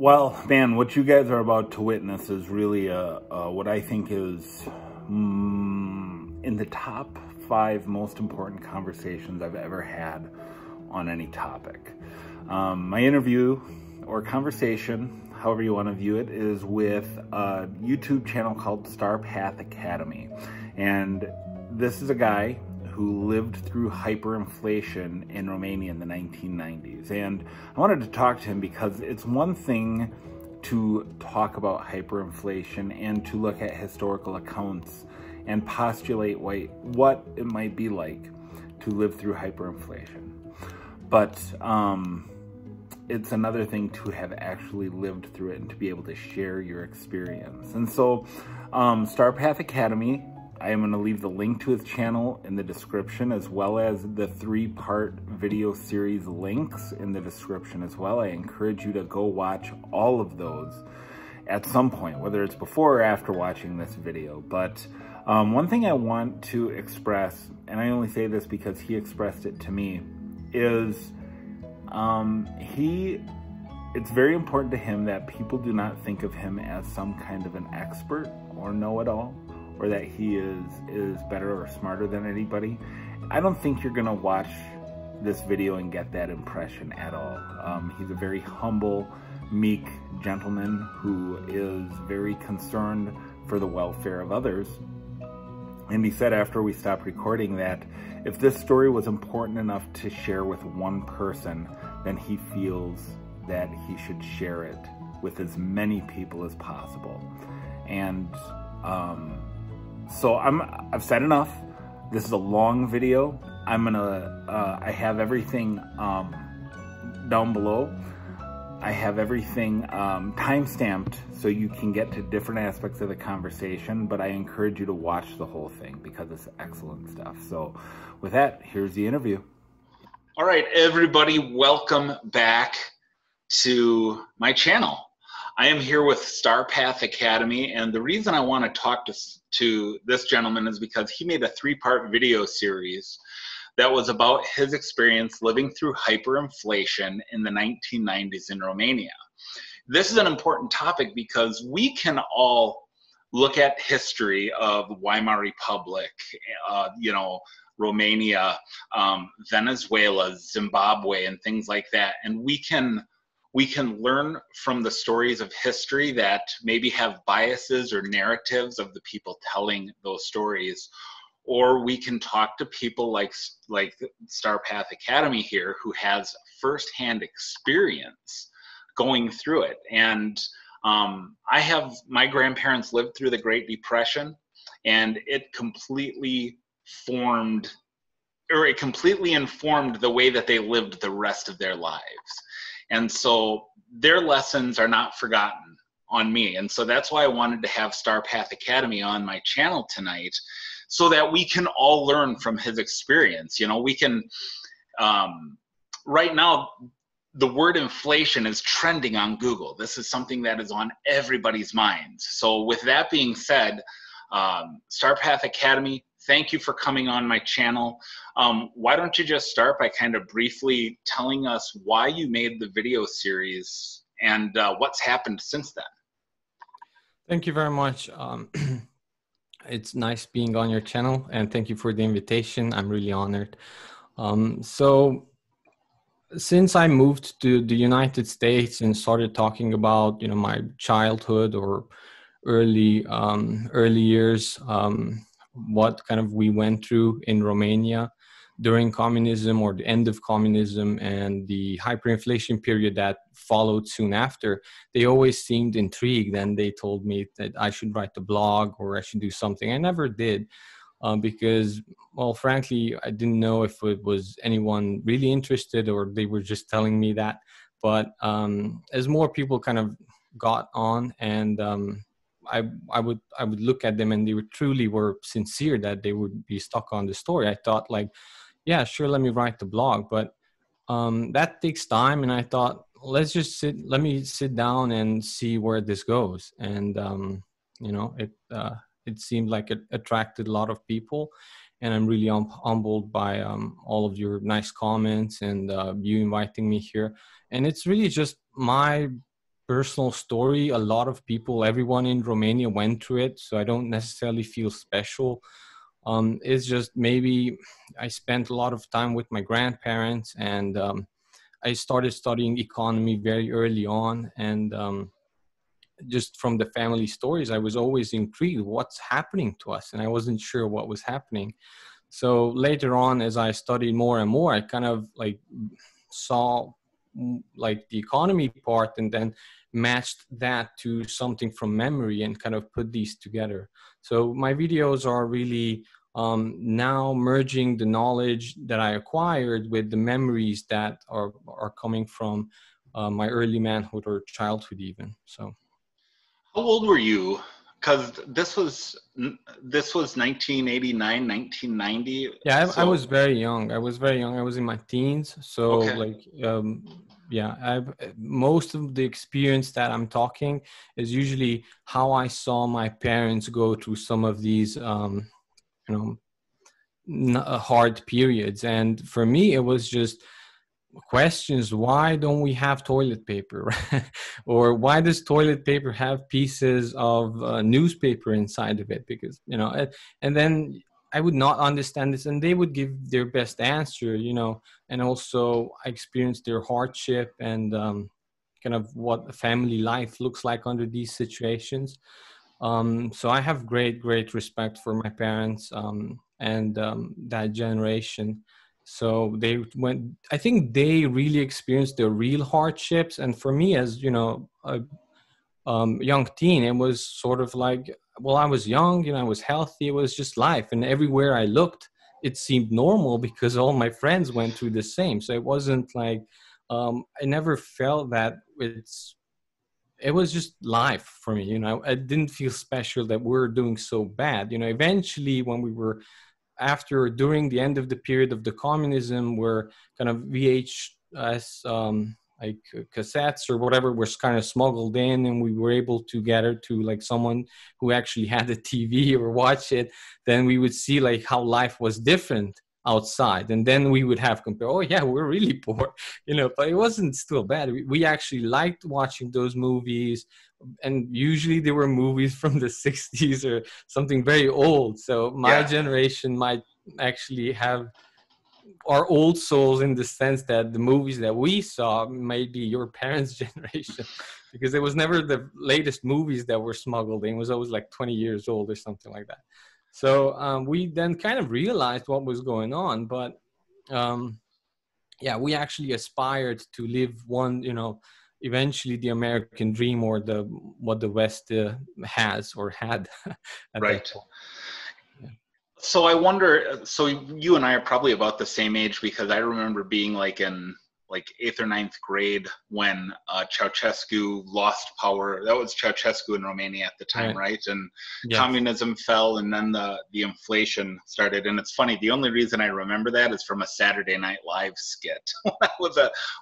Well, man, what you guys are about to witness is really what I think is in the top 5 most important conversations I've ever had on any topic. My interview or conversation, however you want to view it, is with a YouTube channel called Star Path Academy. And this is a guy who lived through hyperinflation in Romania in the 1990s. And I wanted to talk to him because it's one thing to talk about hyperinflation and to look at historical accounts and postulate what it might be like to live through hyperinflation. But it's another thing to have actually lived through it and to be able to share your experience. And so Star Path Academy, I am going to leave the link to his channel in the description, as well as the 3-part video series links in the description as well. I encourage you to go watch all of those at some point, whether it's before or after watching this video. But one thing I want to express, and I only say this because he expressed it to me, is it's very important to him that people do not think of him as some kind of an expert or know-it-all, or that he is better or smarter than anybody. I don't think you're gonna watch this video and get that impression at all. He's a very humble, meek gentleman who is very concerned for the welfare of others. And he said after we stopped recording that if this story was important enough to share with one person, then he feels that he should share it with as many people as possible. And so I've said enough. This is a long video. I have everything down below. I have everything time-stamped so you can get to different aspects of the conversation, but I encourage you to watch the whole thing because it's excellent stuff. So with that, here's the interview. All right, everybody, welcome back to my channel. I am here with Star Path Academy, and the reason I want to talk to this gentleman is because he made a 3-part video series that was about his experience living through hyperinflation in the 1990s in Romania. This is an important topic because we can all look at history of Weimar Republic, you know, Romania, Venezuela, Zimbabwe, and things like that, and we can learn from the stories of history that maybe have biases or narratives of the people telling those stories. Or we can talk to people like Star Path Academy here, who has firsthand experience going through it. And my grandparents lived through the Great Depression, and it completely informed the way that they lived the rest of their lives. And so their lessons are not forgotten on me. And so that's why I wanted to have Star Path Academy on my channel tonight, so that we can all learn from his experience. You know, we can, right now, the word inflation is trending on Google. This is something that is on everybody's minds. So with that being said, Star Path Academy, thank you for coming on my channel. Why don't you just start by kind of briefly telling us why you made the video series and what's happened since then? Thank you very much. It's nice being on your channel, and thank you for the invitation. I'm really honored. So since I moved to the United States and started talking about, you know, my childhood or early years, what kind of we went through in Romania during communism or the end of communism and the hyperinflation period that followed soon after, they always seemed intrigued, and they told me that I should write a blog or I should do something. I never did because, well, frankly, I didn't know if it was anyone really interested or they were just telling me that. But as more people kind of got on, and I would look at them, and they truly were sincere that they would be stuck on the story. I thought, like, yeah, sure, let me write the blog, but that takes time. And I thought, let me sit down and see where this goes. And you know, it seemed like it attracted a lot of people, and I'm really humbled by all of your nice comments and you inviting me here. And it's really just my personal story. A lot of people, everyone in Romania went through it, so I don't necessarily feel special. It's just maybe I spent a lot of time with my grandparents, and I started studying economy very early on, and just from the family stories, I was always intrigued what's happening to us, and I wasn't sure what was happening. So later on, as I studied more and more, I kind of like saw like the economy part, and then matched that to something from memory and kind of put these together. So my videos are really now merging the knowledge that I acquired with the memories that are coming from my early manhood or childhood even. So how old were you? Because this was 1989, 1990. Yeah, so I was very young. I was in my teens. So okay. Yeah, most of the experience that I'm talking is usually how I saw my parents go through some of these, hard periods. And for me, it was just questions. Why don't we have toilet paper? Or why does toilet paper have pieces of newspaper inside of it? Because, you know, and then I would not understand this, and they would give their best answer, you know, and also I experienced their hardship and kind of what family life looks like under these situations. So I have great, great respect for my parents and that generation. So they went, I think they really experienced their real hardships. And for me, as, you know, a young teen, it was sort of like, well, I was young, you know, I was healthy. It was just life. And everywhere I looked, it seemed normal because all my friends went through the same. So it wasn't like, I never felt that it was just life for me. You know, I didn't feel special that we're doing so bad. You know, eventually when we were during the end of the period of the communism, where kind of VHS, like cassettes or whatever was kind of smuggled in, and we were able to gather to like someone who actually had a TV or watch it, then we would see like how life was different outside. And then we would have compare, oh yeah, we're really poor, you know, but it wasn't still bad. We actually liked watching those movies, and usually they wwere movies from the 60s or something very old. So my generation might actually are old souls in the sense that the movies that we saw may be your parents' generation, because it was never the latest movies that were smuggled in. It was always like 20 years old or something like that. So we then kind of realized what was going on, but yeah, we actually aspired to live one, you know, eventually the American dream, or what the West has or had. Right. So I wonder, so you and I are probably about the same age, because I remember being like in like 8th or 9th grade when Ceausescu lost power. That was Ceausescu in Romania at the time, right? And communism fell, and then the inflation started. And it's funny, the only reason I remember that is from a Saturday Night Live skit.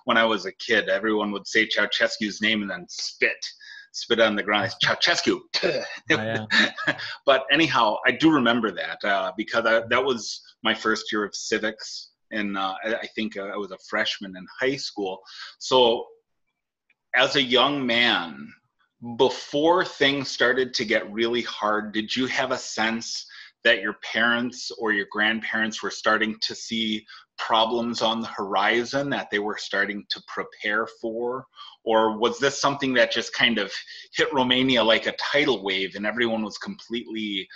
When I was a kid, everyone would say Ceausescu's name and then spit on the ground. It's Ceausescu. But anyhow, I do remember that because that was my first year of civics. And I think I was a freshman in high school. So as a young man, before things started to get really hard, did you have a sense that your parents or your grandparents were starting to see problems on the horizon that they were starting to prepare for? Or was this something that just kind of hit Romania like a tidal wave and everyone was completely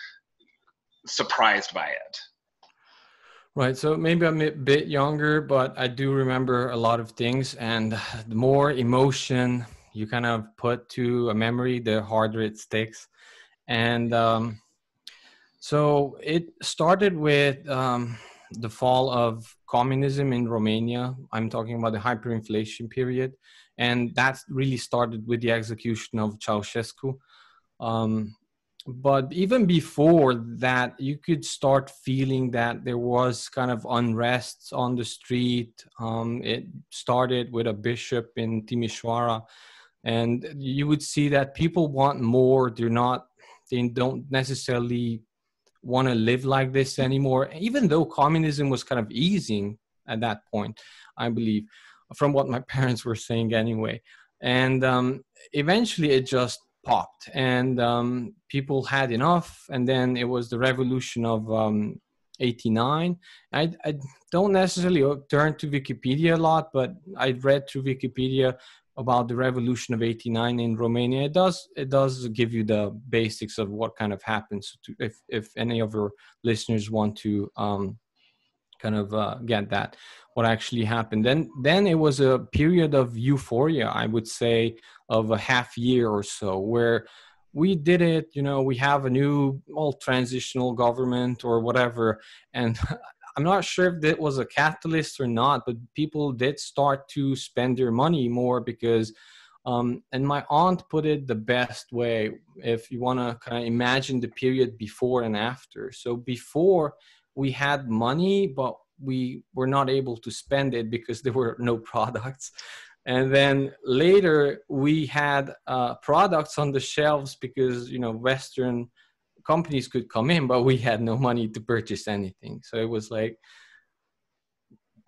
surprised by it? Right. So maybe I'm a bit younger, but I do remember a lot of things, and the more emotion you kind of put to a memory, the harder it sticks. And so it started with the fall of communism in Romania. I'm talking about the hyperinflation period. And that really started with the execution of Ceausescu. But even before that, you could start feeling that there was kind of unrest on the street. It started with a bishop in Timișoara, and you would see that people want more. They don't necessarily want to live like this anymore, even though communism was kind of easing at that point, I believe, from what my parents were saying anyway. And eventually it just popped, and people had enough. And then it was the revolution of 89. I don't necessarily turn to Wikipedia a lot, but I read through Wikipedia about the revolution of 89 in Romania. It does give you the basics of what kind of happens, if any of your listeners want to get that, what actually happened. Then it was a period of euphoria, I would say, of a half year or so, where we did it, we have a new transitional government or whatever. And I'm not sure if that was a catalyst or not, but people did start to spend their money more because, and my aunt put it the best way, if you want to kind of imagine the period before and after. So before, we had money, but we were not able to spend it because there were no products. And then later we had products on the shelves because, Western companies could come in, but we had no money to purchase anything. So it was like,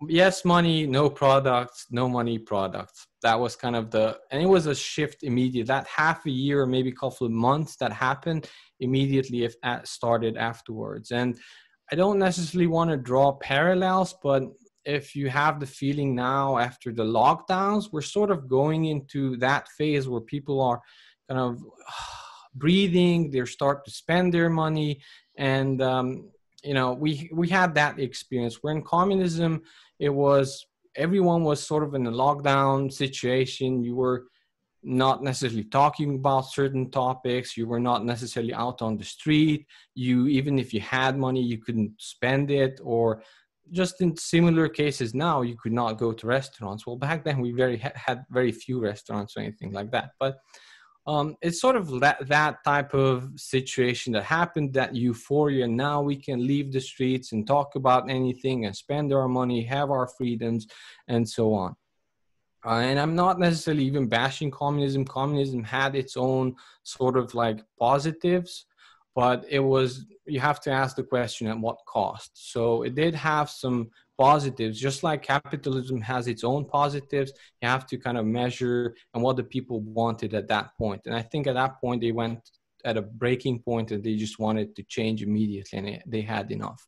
yes, money, no products, no money, products. That was kind of and it was a shift immediate. That half a year, maybe a couple of months that happened immediately started afterwards. And I don't necessarily want to draw parallels, but if you have the feeling now after the lockdowns, we're sort of going into that phase where people are kind of breathing, they start to spend their money. And, we had that experience where in communism, it was, everyone was sort of in a lockdown situation. You were not necessarily talking about certain topics. You were not necessarily out on the street. Even if you had money, you couldn't spend it, or just in similar cases now, you could not go to restaurants. Well, back then we had very few restaurants or anything like that. But it's sort of that type of situation that happened, that euphoria. Now we can leave the streets and talk about anything and spend our money, have our freedoms, and so on. And I'm not necessarily even bashing communism. Communism had its own sort of like positives, but it was, you have to ask the question, at what cost? So it did have some positives, just like capitalism has its own positives. You have to kind of measure and what the people wanted at that point. And I think at that point, they went at a breaking point and they just wanted to change immediately, and they had enough.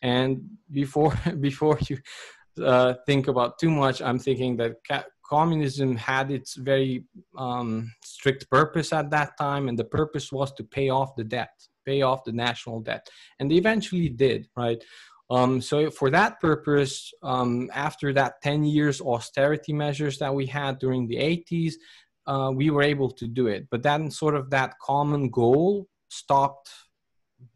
And before you think about too much, I'm thinking that communism had its very strict purpose at that time, and the purpose was to pay off the national debt, and they eventually did, right? So for that purpose, after that 10 years austerity measures that we had during the 80s, we were able to do it. But then sort of that common goal stopped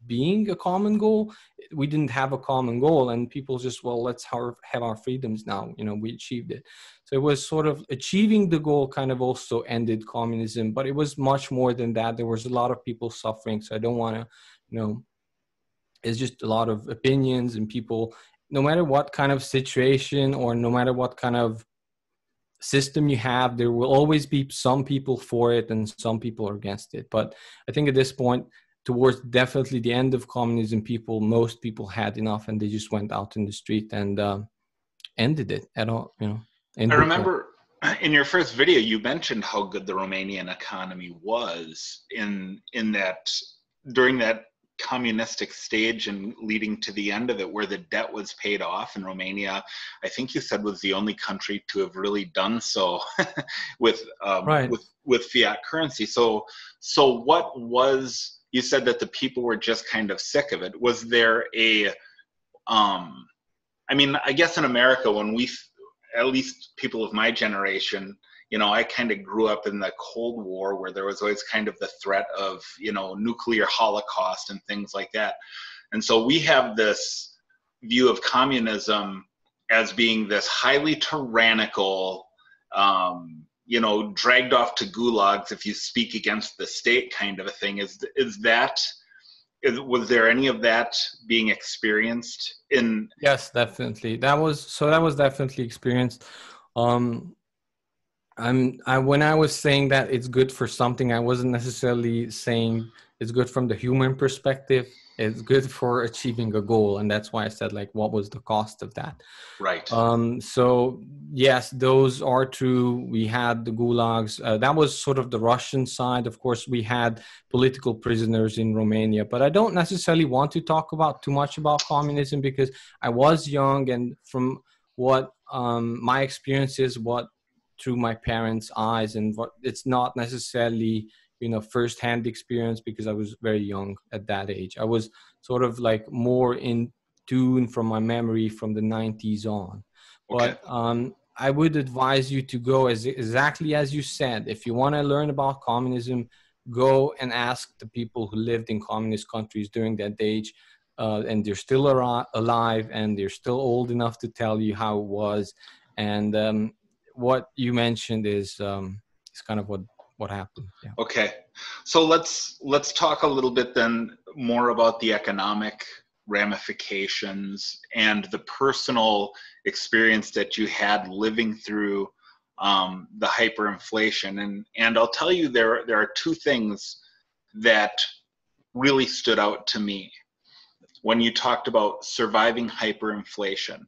being a common goal. We didn't have a common goal, and people just, let's have our freedoms now, we achieved it. So it was sort of achieving the goal kind of also ended communism, but it was much more than that. There was a lot of people suffering, so I don't want to, it's just a lot of opinions, and people, no matter what kind of situation or no matter what kind of system you have, there will always be some people for it and some people are against it. But I think at this point, towards definitely the end of communism, most people had enough, and they just went out in the street and ended it at all. I remember in your first video, you mentioned how good the Romanian economy was in that, during that communistic stage and leading to the end of it, where the debt was paid off. And Romania, I think you said, was the only country to have really done so with fiat currency. So what was, you said that the people were just kind of sick of it. Was there I guess in America, when at least people of my generation, I kind of grew up in the Cold War, where there was always kind of the threat of, nuclear holocaust and things like that. And so we have this view of communism as being this highly tyrannical, dragged off to gulags if you speak against the state kind of a thing. Was there any of that being experienced in? Yes, definitely. That was definitely experienced. When I was saying that it's good for something, I wasn't necessarily saying it's good from the human perspective. It's good for achieving a goal. And that's why I said, like, what was the cost of that? Right. So yes, those are two. We had the gulags. That was sort of the Russian side. Of course, we had political prisoners in Romania, but I don't necessarily want to talk about too much about communism because I was young, and from what my experience is, what through my parents' eyes, and what it's not necessarily, you know, firsthand experience, because I was very young at that age. I was sort of like more in tune from my memory from the 90s on. Okay. But I would advise you to go as exactly as you said. If you want to learn about communism, go and ask the people who lived in communist countries during that age. And they're still alive, and they're still old enough to tell you how it was. And what you mentioned is kind of what happened. Yeah. Okay. So let's talk a little bit then more about the economic ramifications and the personal experience that you had living through the hyperinflation. And I'll tell you, there are two things that really stood out to me when you talked about surviving hyperinflation.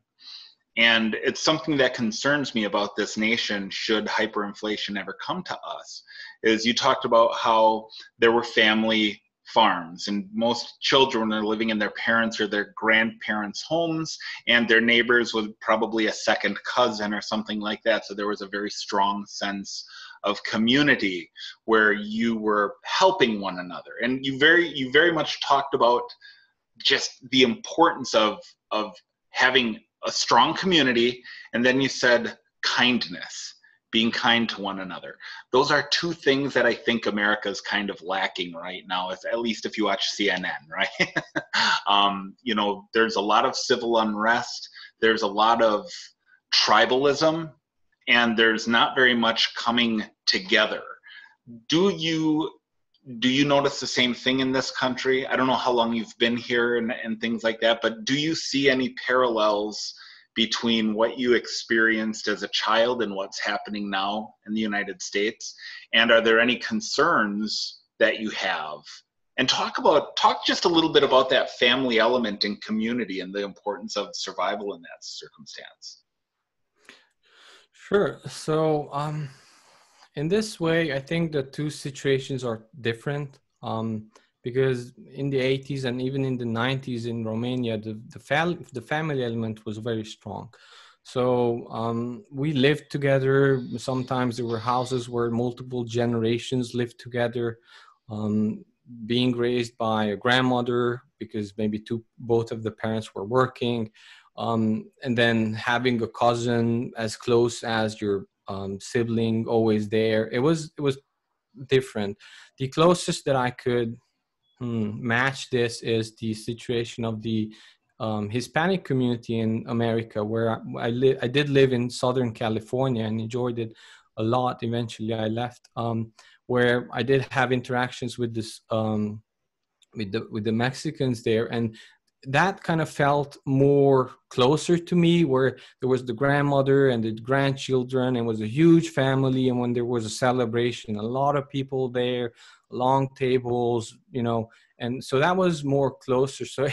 And it's something that concerns me about this nation should hyperinflation ever come to us, is you talked about how there were family farms, and most children are living in their parents' or their grandparents' homes, and their neighbors was probably a second cousin or something like that. So there was a very strong sense of community where you were helping one another. And you very much talked about just the importance of having a strong community, and then you said kindness, being kind to one another. Those are two things that I think America is kind of lacking right now, if, at least if you watch CNN, right? You know, there's a lot of civil unrest, there's a lot of tribalism, and there's not very much coming together. Do you notice the same thing in this country? I don't know how long you've been here and things like that, but do you see any parallels between what you experienced as a child and what's happening now in the United States? And are there any concerns that you have? And talk just a little bit about that family element and community and the importance of survival in that circumstance. Sure. So, in this way, I think the two situations are different because in the 80s and even in the 90s in Romania, the family element was very strong. So we lived together. Sometimes there were houses where multiple generations lived together, being raised by a grandmother because maybe both of the parents were working, and then having a cousin as close as your sibling always there. It was different. The closest that I could match this is the situation of the Hispanic community in America, where I did live in Southern California and enjoyed it a lot. Eventually I left, where I did have interactions with this with the Mexicans there, and that kind of felt more closer to me, where there was the grandmother and the grandchildren, and was a huge family. And when there was a celebration, a lot of people there, long tables, you know, and so that was more closer. So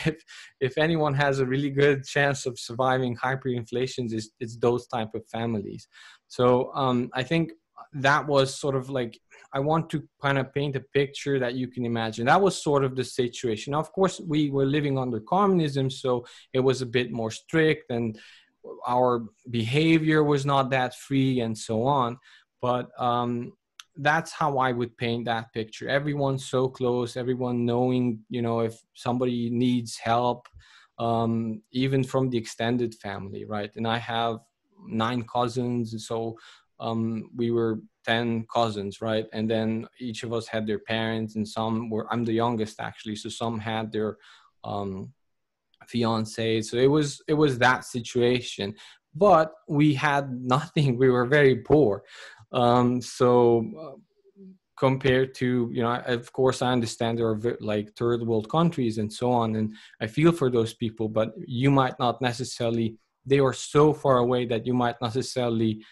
if anyone has a really good chance of surviving hyperinflations, it's those type of families. So I think that was sort of like, I want to kind of paint a picture that you can imagine. That was sort of the situation. Now, of course, we were living under communism, so it was a bit more strict, and our behavior was not that free and so on. But that's how I would paint that picture. Everyone's so close, everyone knowing, you know, if somebody needs help, even from the extended family, right? And I have 9 cousins, and so we were 10 cousins, right? And then each of us had their parents, and some were, I'm the youngest actually, so some had their fiancé. So it was that situation, but we had nothing. We were very poor. So compared to, you know, of course I understand there are like third world countries and so on, and I feel for those people, but you might not necessarily, they are so far away that you might necessarily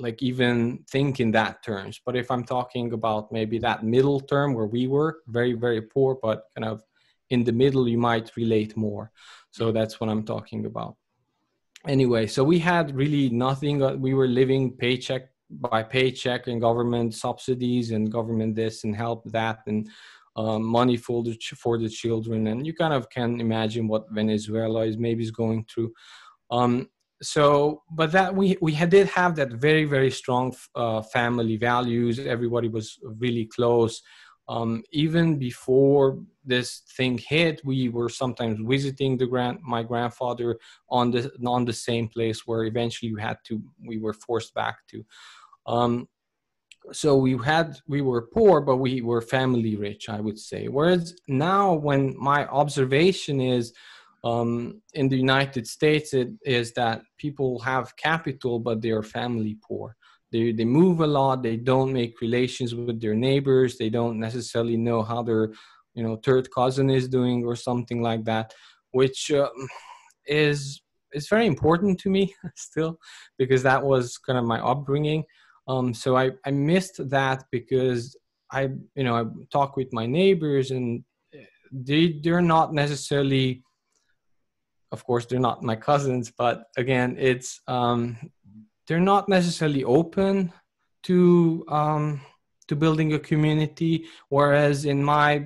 like even think in that terms. But if I'm talking about maybe that middle term where we were very, very poor, but kind of in the middle, you might relate more. So that's what I'm talking about. Anyway, so we had really nothing. We were living paycheck by paycheck and government subsidies and government this and help that and money for the children. And you kind of can imagine what Venezuela is going through. So, but that we did have that very, very strong family values. Everybody was really close. Even before this thing hit, we were sometimes visiting my grandfather on the same place where eventually we were forced back to. So we were poor, but we were family rich, I would say. Whereas now, when my observation is, in the United States, it is that people have capital, but they are family poor. They move a lot. They don't make relations with their neighbors. They don't necessarily know how their, third cousin is doing or something like that, which is very important to me still, because that was kind of my upbringing. So I missed that, because I talk with my neighbors, and they're not necessarily, of course, they're not my cousins, but again, it's they're not necessarily open to building a community. Whereas in my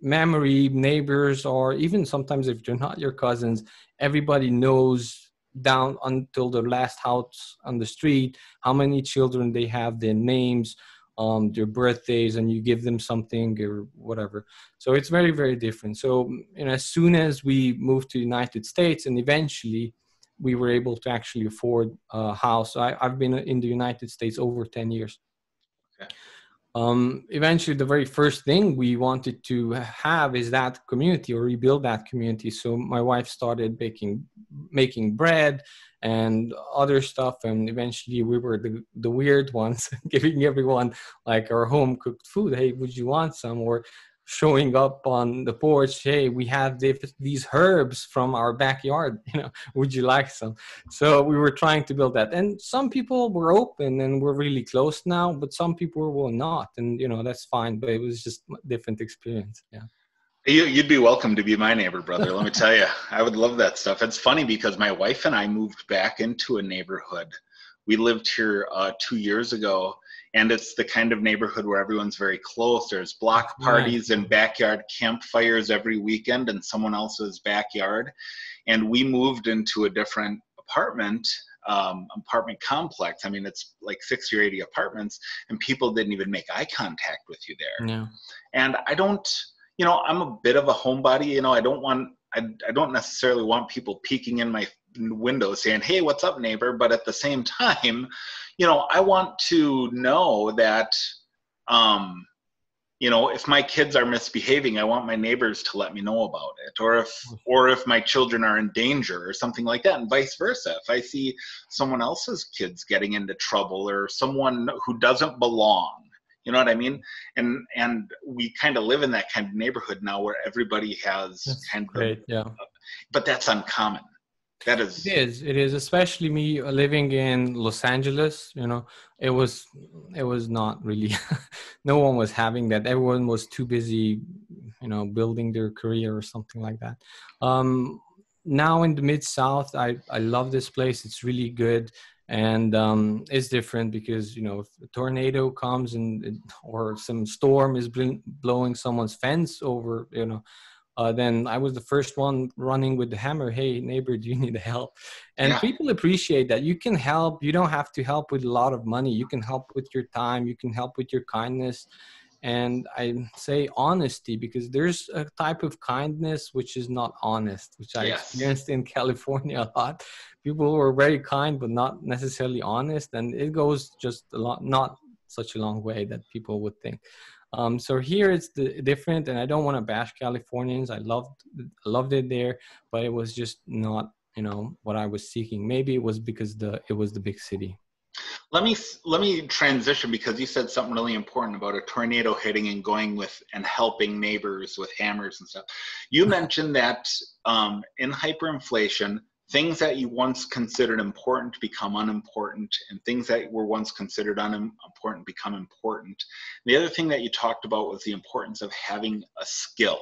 memory, neighbors, or even sometimes if they're not your cousins, everybody knows down until the last house on the street how many children they have, their names, their birthdays, and you give them something or whatever. So it's very, very different. So as soon as we moved to the United States, and eventually we were able to actually afford a house. I've been in the United States over 10 years. Okay. Eventually, the very first thing we wanted to have is that community, or rebuild that community. So my wife started making bread and other stuff. And eventually we were the weird ones, giving everyone like our home cooked food. Hey, would you want some? Or showing up on the porch, hey, we have these herbs from our backyard, would you like some? So we were trying to build that. And some people were open and were really close now, but some people were not. And, that's fine, but it was just a different experience. Yeah. You'd be welcome to be my neighbor, brother. Let me tell you, I would love that stuff. It's funny because my wife and I moved back into a neighborhood. We lived here 2 years ago. And it's the kind of neighborhood where everyone's very close. There's block parties and backyard campfires every weekend in someone else's backyard. And we moved into a different apartment complex. I mean, it's like 60 or 80 apartments, and people didn't even make eye contact with you there. No. And I don't, I'm a bit of a homebody. I don't necessarily want people peeking in my window saying, hey, what's up, neighbor? But at the same time, I want to know that, if my kids are misbehaving, I want my neighbors to let me know about it, or if my children are in danger or something like that, and vice versa. If I see someone else's kids getting into trouble, or someone who doesn't belong, you know what I mean? And we kind of live in that kind of neighborhood now where everybody has but that's uncommon. That is. It is, especially me living in Los Angeles, it was not really, no one was having that. Everyone was too busy, building their career or something like that. Now in the Mid-South, I love this place. It's really good. And it's different because, if a tornado comes or some storm is blowing someone's fence over, then I was the first one running with the hammer. Hey, neighbor, do you need help? And people appreciate that. You can help. You don't have to help with a lot of money. You can help with your time. You can help with your kindness. And I say honesty, because there's a type of kindness which is not honest, which I experienced in California a lot. People were very kind, but not necessarily honest. And it goes just a lot, not such a long way that people would think. So here it's different, and I don't want to bash Californians. I loved it there, but it was just not, what I was seeking. Maybe it was because it was the big city. Let me transition, because you said something really important about a tornado hitting and going with and helping neighbors with hammers and stuff. You mentioned that in hyperinflation, things that you once considered important become unimportant, and things that were once considered unimportant become important. The other thing that you talked about was the importance of having a skill.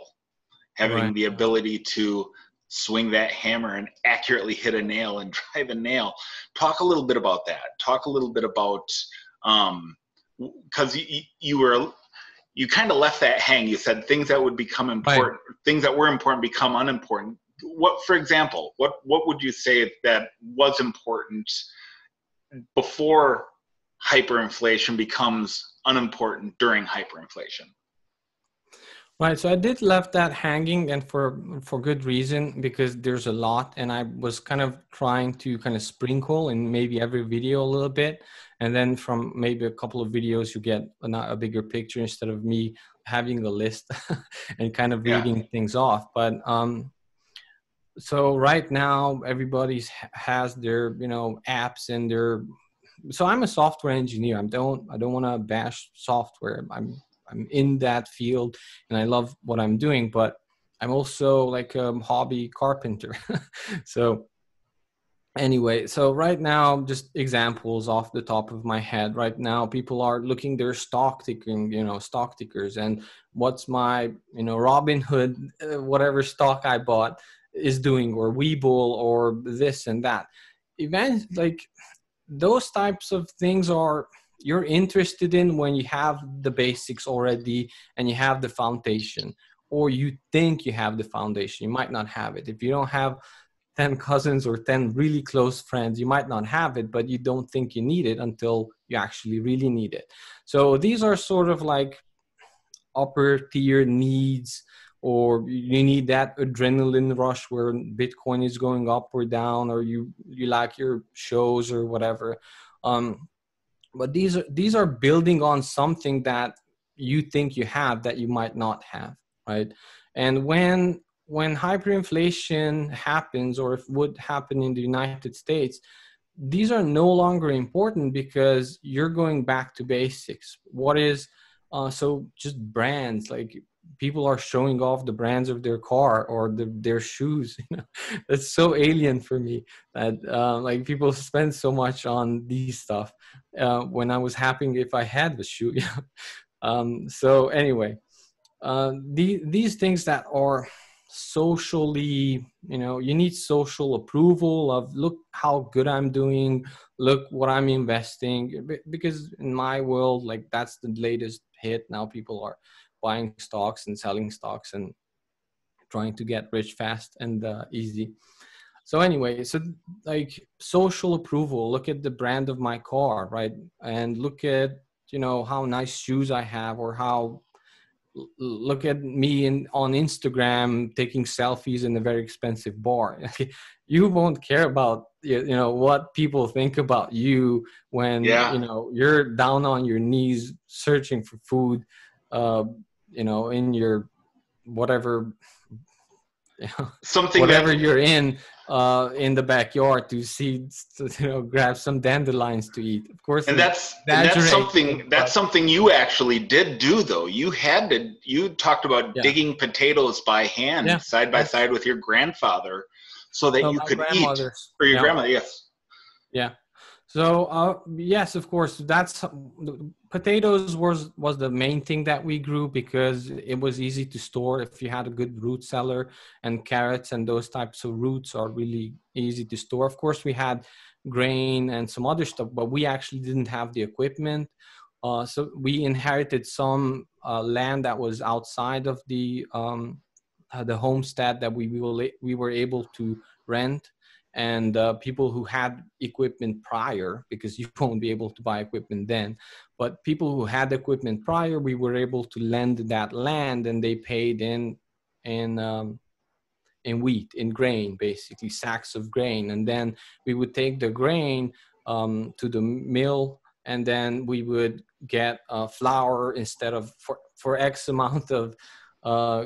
having right. the ability to swing that hammer and accurately hit a nail and drive a nail. Talk a little bit about that. Talk a little bit about, because you kind of left that hang. You said things that would become important, right. things that were important become unimportant. What, for example, what would you say that was important before hyperinflation becomes unimportant during hyperinflation? Right. So I did left that hanging, and for good reason, because there's a lot, and I was kind of trying to kind of sprinkle in maybe every video a little bit. And then from maybe a couple of videos, you get a bigger picture instead of me having a list and kind of reading yeah. things off. But, so right now everybody's has their, apps and their, so I'm a software engineer. I don't want to bash software. I'm in that field and I love what I'm doing, but I'm also like a hobby carpenter. So anyway, so right now, just examples off the top of my head. Right now, people are looking their stock tickers, and what's my, Robinhood, whatever stock I bought is doing, or Webull, or this and that. Events like those types of things are you're interested in when you have the basics already and you have the foundation, or you think you have the foundation. You might not have it. If you don't have 10 cousins or 10 really close friends, you might not have it, but you don't think you need it until you actually really need it. So these are sort of like upper tier needs, or you need that adrenaline rush where Bitcoin is going up or down, or you like your shows or whatever. But these are building on something that you think you have that you might not have, right? And when hyperinflation happens, or if would happen in the United States, these are no longer important because you're going back to basics. What is so just brands, like people are showing off the brands of their car or their shoes. That's so alien for me that like people spend so much on these stuff when I was happy if I had the shoe. So anyway, these things that are socially, you need social approval of look how good I'm doing, look what I'm investing, because in my world, like that's the latest hit. Now people are buying stocks and selling stocks and trying to get rich fast and easy. So anyway, so like social approval, look at the brand of my car, right? And look at, how nice shoes I have, or how look at me on Instagram taking selfies in a very expensive bar. You won't care about, what people think about you when, yeah. You're down on your knees searching for food, in your whatever, something whatever you're in the backyard to see, grab some dandelions to eat. Of course, and that's something you actually did do though. You talked about yeah. digging potatoes by hand, yeah. side by side with your grandfather, so that you could eat for your yeah. grandmother. Yes. Yeah. So yes, of course, that's potatoes was the main thing that we grew because it was easy to store if you had a good root cellar, and carrots and those types of roots are really easy to store. Of course, we had grain and some other stuff, but we actually didn't have the equipment. So we inherited some land that was outside of the homestead that we were able to rent. And people who had equipment prior, because you won't be able to buy equipment then, but people who had equipment prior, we were able to lend that land, and they paid in wheat, in grain, basically sacks of grain. And then we would take the grain to the mill, and then we would get flour instead of for X amount of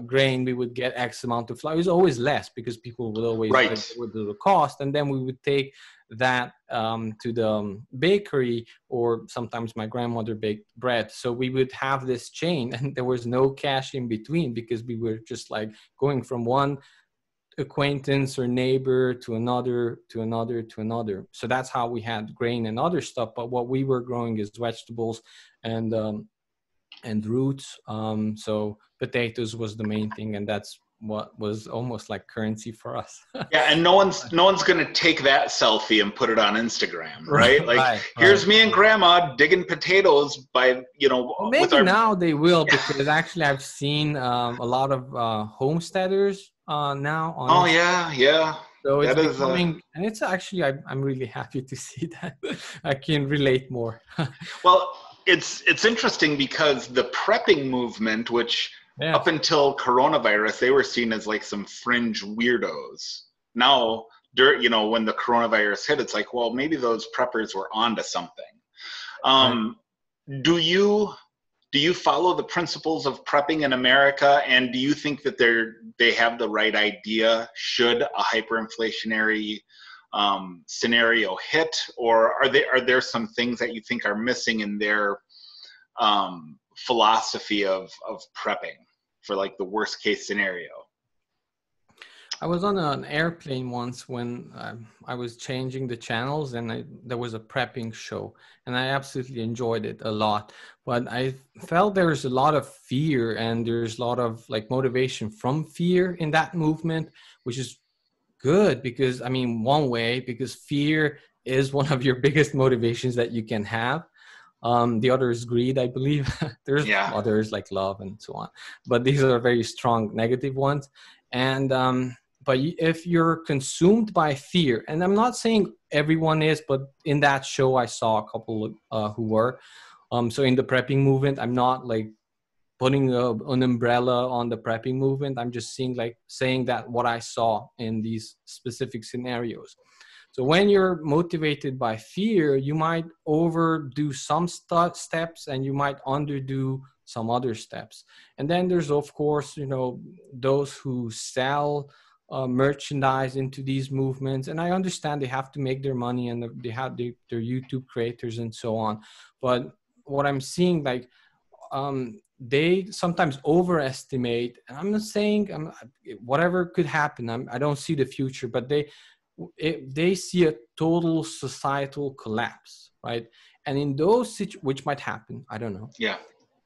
grain, we would get X amount of flour. It was always less because people would always right. with the cost. And then we would take that to the bakery, or sometimes my grandmother baked bread. So we would have this chain, and there was no cash in between because we were just like going from one acquaintance or neighbor to another, to another, to another. So that's how we had grain and other stuff. But what we were growing is vegetables and roots. So potatoes was the main thing, and that's what was almost like currency for us. Yeah, and no one's going to take that selfie and put it on Instagram, right? Like, right, here's me and Grandma digging potatoes by, you know. Well, maybe now they will, because actually I've seen a lot of homesteaders now. On yeah. So it's becoming, and it's actually, I'm really happy to see that. I can relate more. Well, it's interesting because the prepping movement, which up until coronavirus, they were seen as like some fringe weirdos. Now, you know, when the coronavirus hit, it's like, well, maybe those preppers were onto something. Right. Do you follow the principles of prepping in America, and do you think that they have the right idea should a hyperinflationary scenario hit, or are there some things that you think are missing in their philosophy of prepping for like the worst case scenario? I was on an airplane once when I was changing the channels, and there was a prepping show, and I absolutely enjoyed it a lot. But I felt there's a lot of fear, and there's a lot of like motivation from fear in that movement, which is good because, I mean, one way, because fear is one of your biggest motivations that you can have. The other is greed, I believe. There's others like love and so on. But these are very strong negative ones. And, but if you're consumed by fear, and I'm not saying everyone is, but in that show, I saw a couple who were. So in the prepping movement, I'm not like putting an umbrella on the prepping movement. I'm just saying that what I saw in these specific scenarios. So when you're motivated by fear, you might overdo some steps and you might underdo some other steps. And then there's, of course, you know, those who sell merchandise into these movements. And I understand they have to make their money, and they have their YouTube creators and so on. But what I'm seeing, like, they sometimes overestimate. And I'm not saying whatever could happen. I don't see the future, but they see a total societal collapse, right? And in those situations, which might happen, I don't know. Yeah.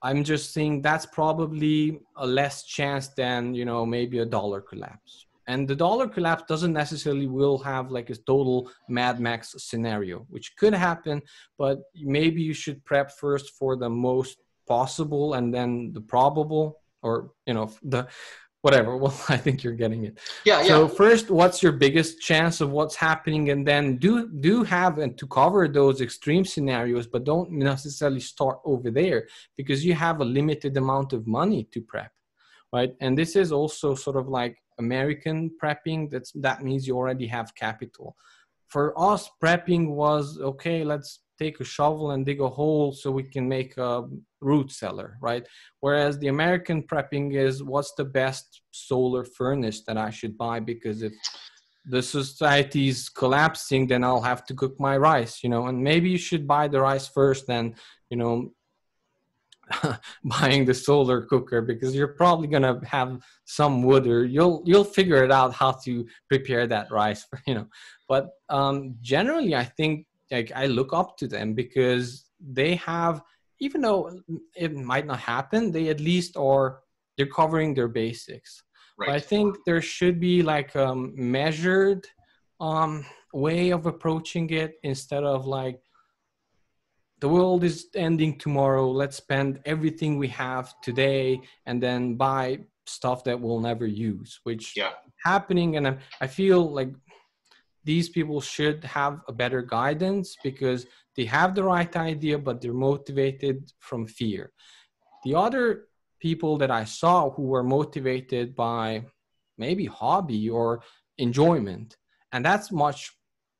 I'm just saying that's probably a less chance than, you know, maybe a dollar collapse. And the dollar collapse doesn't necessarily will have like a total Mad Max scenario, which could happen, but maybe you should prep first for the most possible and then the probable, or, you know, the... whatever. Well, I think you're getting it. Yeah. So first, what's your biggest chance of what's happening? And then do have and to cover those extreme scenarios, but don't necessarily start over there because you have a limited amount of money to prep, right? And this is also sort of like American prepping. That means you already have capital. For us, prepping was, okay, let's take a shovel and dig a hole so we can make a root cellar, right? Whereas the American prepping is, what's the best solar furnace that I should buy? Because if the society is collapsing, then I'll have to cook my rice, you know, and maybe you should buy the rice first than, you know, buying the solar cooker, because you're probably going to have some wood, or you'll figure it out how to prepare that rice, you know. But generally, I think, like, I look up to them because they have, even though it might not happen, they at least they're covering their basics. Right. But I think there should be like a measured way of approaching it, instead of like, the world is ending tomorrow, let's spend everything we have today and then buy stuff that we'll never use, which happening. And I feel like these people should have a better guidance because they have the right idea, but they're motivated from fear. The other people that I saw who were motivated by maybe hobby or enjoyment, and that's much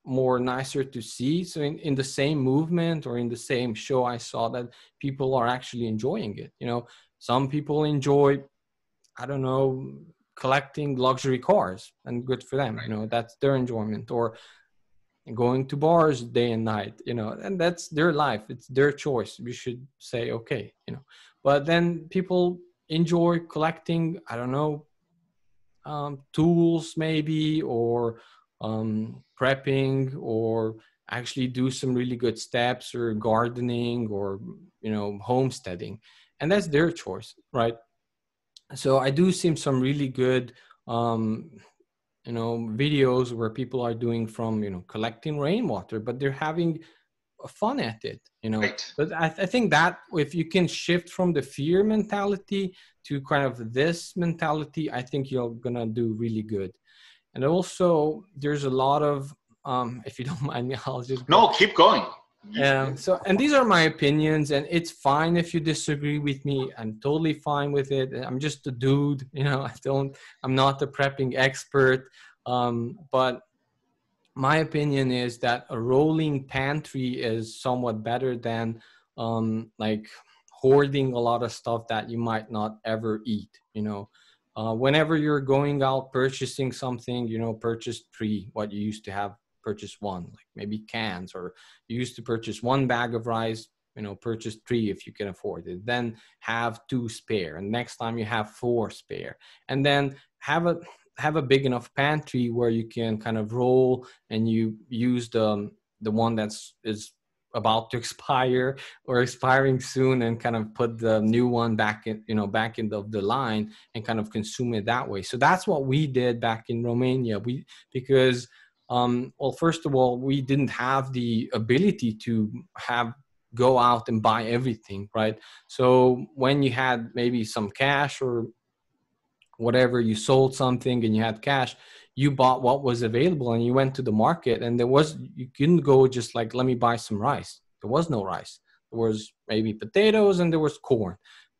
more nicer to see. So in the same movement or in the same show, I saw that people are actually enjoying it. You know, some people enjoy, I don't know, collecting luxury cars, and good for them, right. You know, that's their enjoyment, or going to bars day and night, you know, and that's their life. It's their choice. We should say, okay, you know, but then people enjoy collecting, I don't know, tools maybe, or prepping, or actually do some really good steps, or gardening, or, you know, homesteading, and that's their choice, right? So I do see some really good, videos where people are doing from, collecting rainwater, but they're having fun at it, Right. But I think that if you can shift from the fear mentality to kind of this mentality, I think you're going to do really good. And also there's a lot of, if you don't mind me, I'll just go. No, keep going. And these are my opinions, and it's fine if you disagree with me. I'm totally fine with it. I'm just a dude, I'm not the prepping expert. But my opinion is that a rolling pantry is somewhat better than like hoarding a lot of stuff that you might not ever eat, whenever you're going out purchasing something, purchase three, what you used to have purchased one, like maybe cans, or you used to purchase one bag of rice, purchase three if you can afford it, then have two spare, and next time you have four spare, and then have a big enough pantry where you can kind of roll and you use the one is about to expire or expiring soon, and kind of put the new one back in the line and kind of consume it that way. So that's what we did back in Romania. Well, first of all, we didn't have the ability to go out and buy everything, right? So when you had maybe some cash or whatever, you sold something and you had cash, you bought what was available, and you went to the market, and you couldn't go just like, let me buy some rice. There was no rice. There was maybe potatoes and there was corn.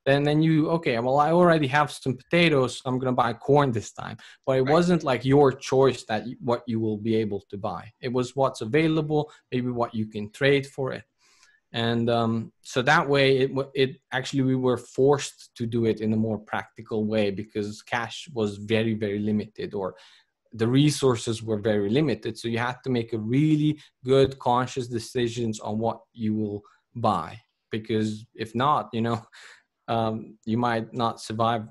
And then I already have some potatoes, so I'm going to buy corn this time. But it wasn't like your choice what you will be able to buy. It was what's available, maybe what you can trade for it. And so that way, it actually, we were forced to do it in a more practical way, because cash was very, very limited, or the resources were very limited. So you had to make a really good conscious decisions on what you will buy, because if not, you might not survive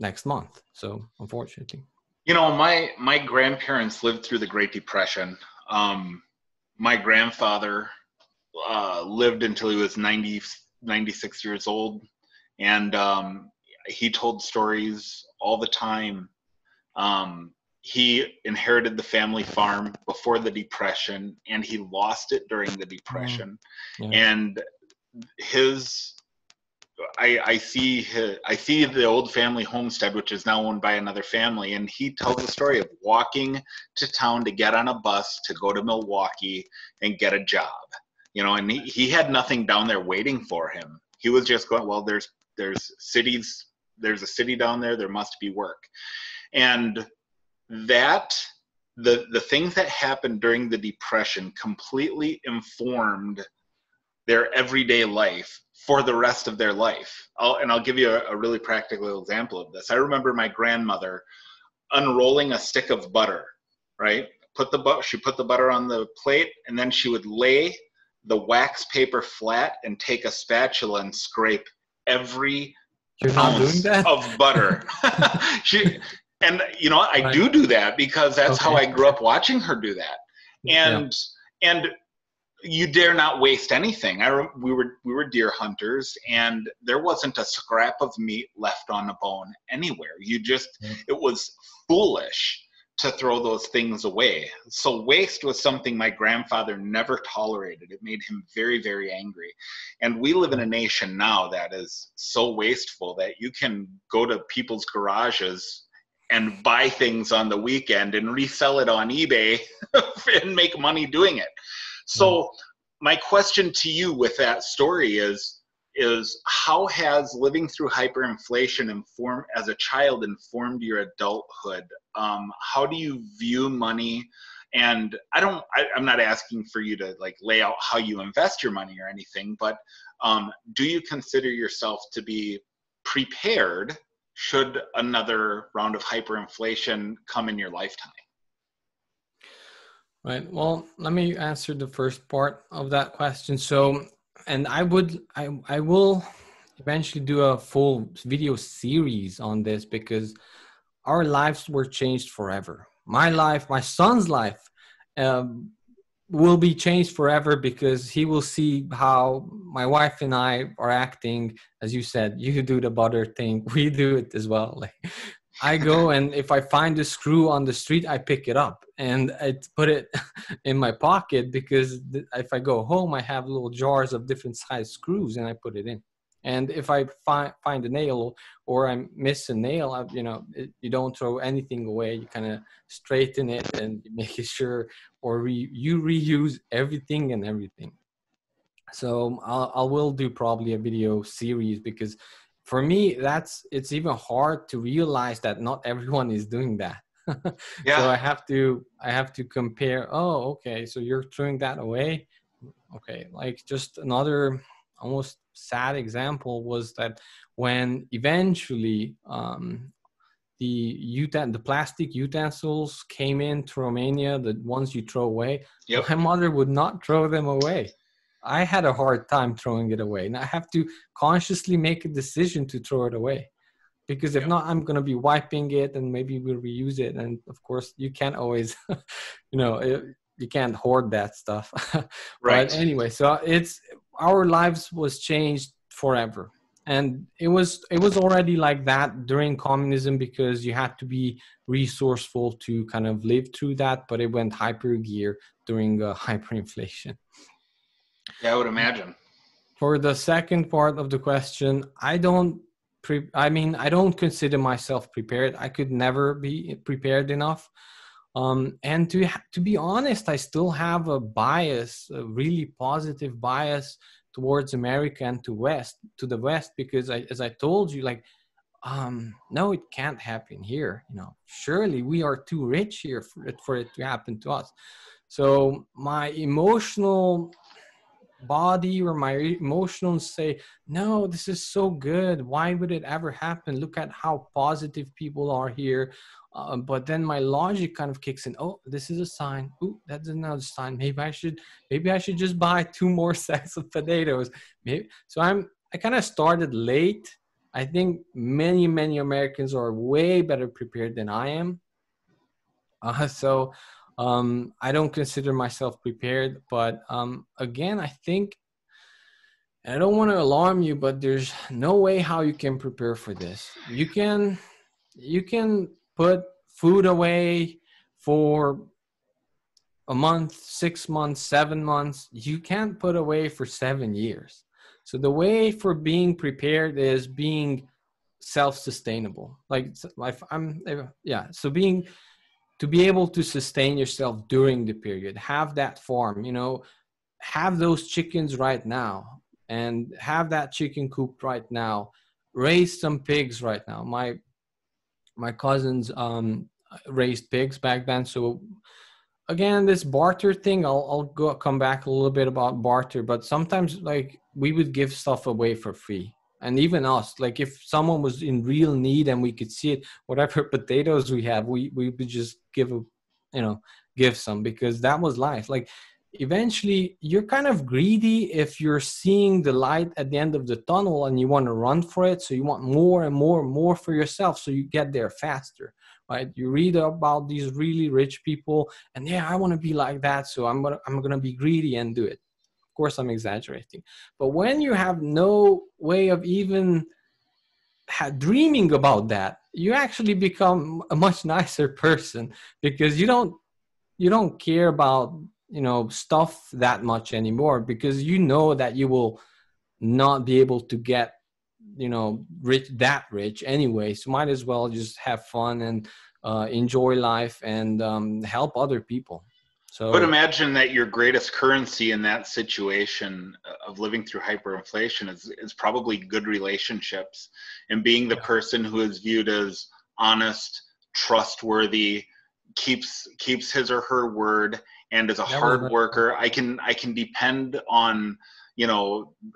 next month. So unfortunately, my grandparents lived through the Great Depression. My grandfather lived until he was 96 years old. And he told stories all the time. He inherited the family farm before the Depression, and he lost it during the Depression. Mm. Yeah. And I see the old family homestead, which is now owned by another family, and he tells the story of walking to town to get on a bus to go to Milwaukee and get a job. And he had nothing down there waiting for him. He was just going, well, there's a city down there, there must be work. And the things that happened during the Depression completely informed their everyday life for the rest of their life. I'll give you a really practical example of this. I remember my grandmother unrolling a stick of butter, right? She put the butter on the plate, and then she would lay the wax paper flat and take a spatula and scrape every ounce of butter. I do that, because that's how I grew up watching her do that. And you dare not waste anything. We were deer hunters, and there wasn't a scrap of meat left on the bone anywhere. It was foolish to throw those things away. So waste was something my grandfather never tolerated. It made him very, very angry. And we live in a nation now that is so wasteful that you can go to people's garages and buy things on the weekend and resell it on eBay and make money doing it. So my question to you with that story is how has living through hyperinflation informed your adulthood? How do you view money? And I'm not asking for you to like lay out how you invest your money or anything, but do you consider yourself to be prepared should another round of hyperinflation come in your lifetime? Right. Well, let me answer the first part of that question. So, and I will eventually do a full video series on this, because our lives were changed forever. My life, my son's life, will be changed forever, because he will see how my wife and I are acting. As you said, you do the butter thing, we do it as well. Like, I go and if I find a screw on the street, I pick it up and I put it in my pocket, because if I go home, I have little jars of different size screws and I put it in. And if I find a nail or I miss a nail, you don't throw anything away. You kind of straighten it and make it sure, or you reuse everything and everything. So I will do probably a video series, because for me, it's even hard to realize that not everyone is doing that. Yeah. So I have to compare. Oh, okay. So you're throwing that away. Okay. Like, just another almost sad example was that when eventually the plastic utensils came into Romania, the ones you throw away, yep. My mother would not throw them away. I had a hard time throwing it away, and I have to consciously make a decision to throw it away, because if not, I'm going to be wiping it and maybe we'll reuse it. And of course you can't always, you can't hoard that stuff. Right. But anyway, so our lives was changed forever. And it was already like that during communism, because you had to be resourceful to kind of live through that, but it went hyper gear during hyperinflation. Yeah, I would imagine. For the second part of the question, I don't consider myself prepared. I could never be prepared enough. And to be honest, I still have a bias, a really positive bias towards America and to the West, because as I told you, like, no, it can't happen here. Surely we are too rich here for it to happen to us. So my emotional body or my emotions say, no, this is so good, why would it ever happen, look at how positive people are here, but then my logic kind of kicks in. Oh, this is a sign. Oh, that's another sign. Maybe I should just buy 2 more sets of potatoes. Maybe. So I kind of started late. I think many Americans are way better prepared than I am. I don't consider myself prepared, but again, I think, and I don't want to alarm you, but there's no way how you can prepare for this. You can put food away for a month, 6 months, 7 months. You can't put away for 7 years. So the way for being prepared is being self-sustainable. To be able to sustain yourself during the period, have that farm, have those chickens right now and have that chicken coop right now, raise some pigs right now. My cousins raised pigs back then. So again, this barter thing, I'll come back a little bit about barter, but sometimes like we would give stuff away for free. And even us, like if someone was in real need and we could see it, whatever potatoes we have, we would just give some, because that was life. Like eventually you're kind of greedy if you're seeing the light at the end of the tunnel and you want to run for it. So you want more and more and more for yourself, so you get there faster, right? You read about these really rich people and I want to be like that. So I'm going to be greedy and do it. Of course, I'm exaggerating, but when you have no way of even dreaming about that, you actually become a much nicer person, because you don't care about stuff that much anymore, because you know that you will not be able to get rich anyway, so might as well just have fun and enjoy life and help other people. So, but imagine that your greatest currency in that situation of living through hyperinflation is probably good relationships and being the person who is viewed as honest, trustworthy, keeps his or her word, and is a hard worker. I can depend on,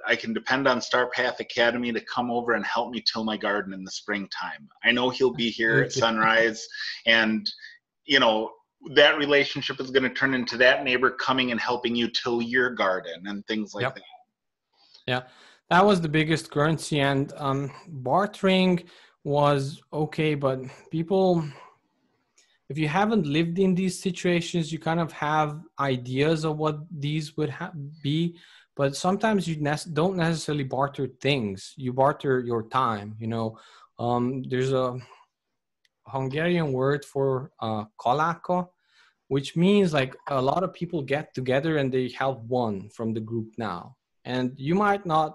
I can depend on Star Path Academy to come over and help me till my garden in the springtime. I know he'll be here at sunrise, and that relationship is going to turn into that neighbor coming and helping you till your garden and things like that. Yeah, that was the biggest currency. And bartering was okay, but people, if you haven't lived in these situations, you kind of have ideas of what these would be, but sometimes you don't necessarily barter things. You barter your time, you know. There's a Hungarian word for kalaka, which means like a lot of people get together and they help one from the group now. And you might not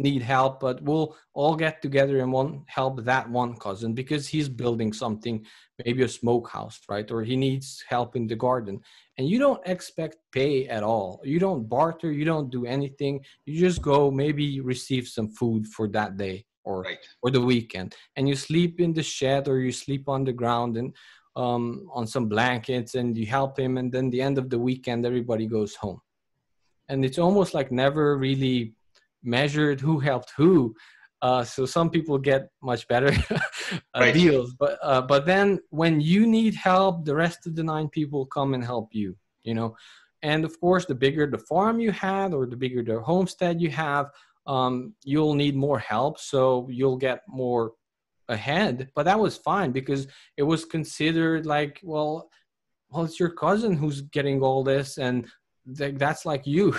need help, but we'll all get together and one help that one cousin because he's building something, maybe a smokehouse, right? Or he needs help in the garden. And you don't expect pay at all. You don't barter, you don't do anything. You just go maybe receive some food for that day or, or the weekend. And you sleep in the shed or you sleep on the ground and on some blankets and you help him. And then the end of the weekend, everybody goes home. And it's almost like never really measured who helped who, so some people get much better deals, but then when you need help, the rest of the 9 people come and help you, you know. And of course, the bigger the farm you had or the bigger the homestead you have, you'll need more help, so you'll get more ahead. But that was fine because it was considered like, well, it's your cousin who's getting all this, and that's like you.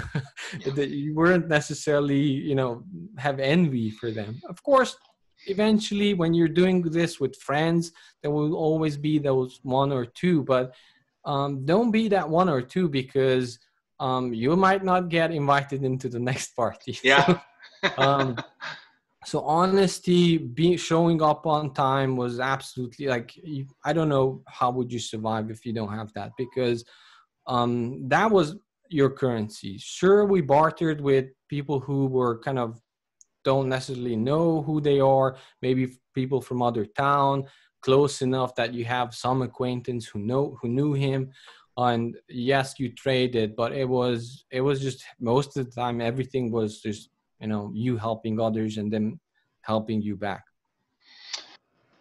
You weren't necessarily, you know, have envy for them. Of course, eventually when you're doing this with friends, there will always be those one or two, but don't be that one or two, because you might not get invited into the next party. Yeah. So honesty, showing up on time was absolutely like, I don't know how would you survive if you don't have that, because that was your currency. Sure, we bartered with people who were kind of don't necessarily know who they are, maybe people from other town, close enough that you have some acquaintance who knew him, and yes, you traded, but it was just most of the time everything was just, you know, you helping others and them helping you back.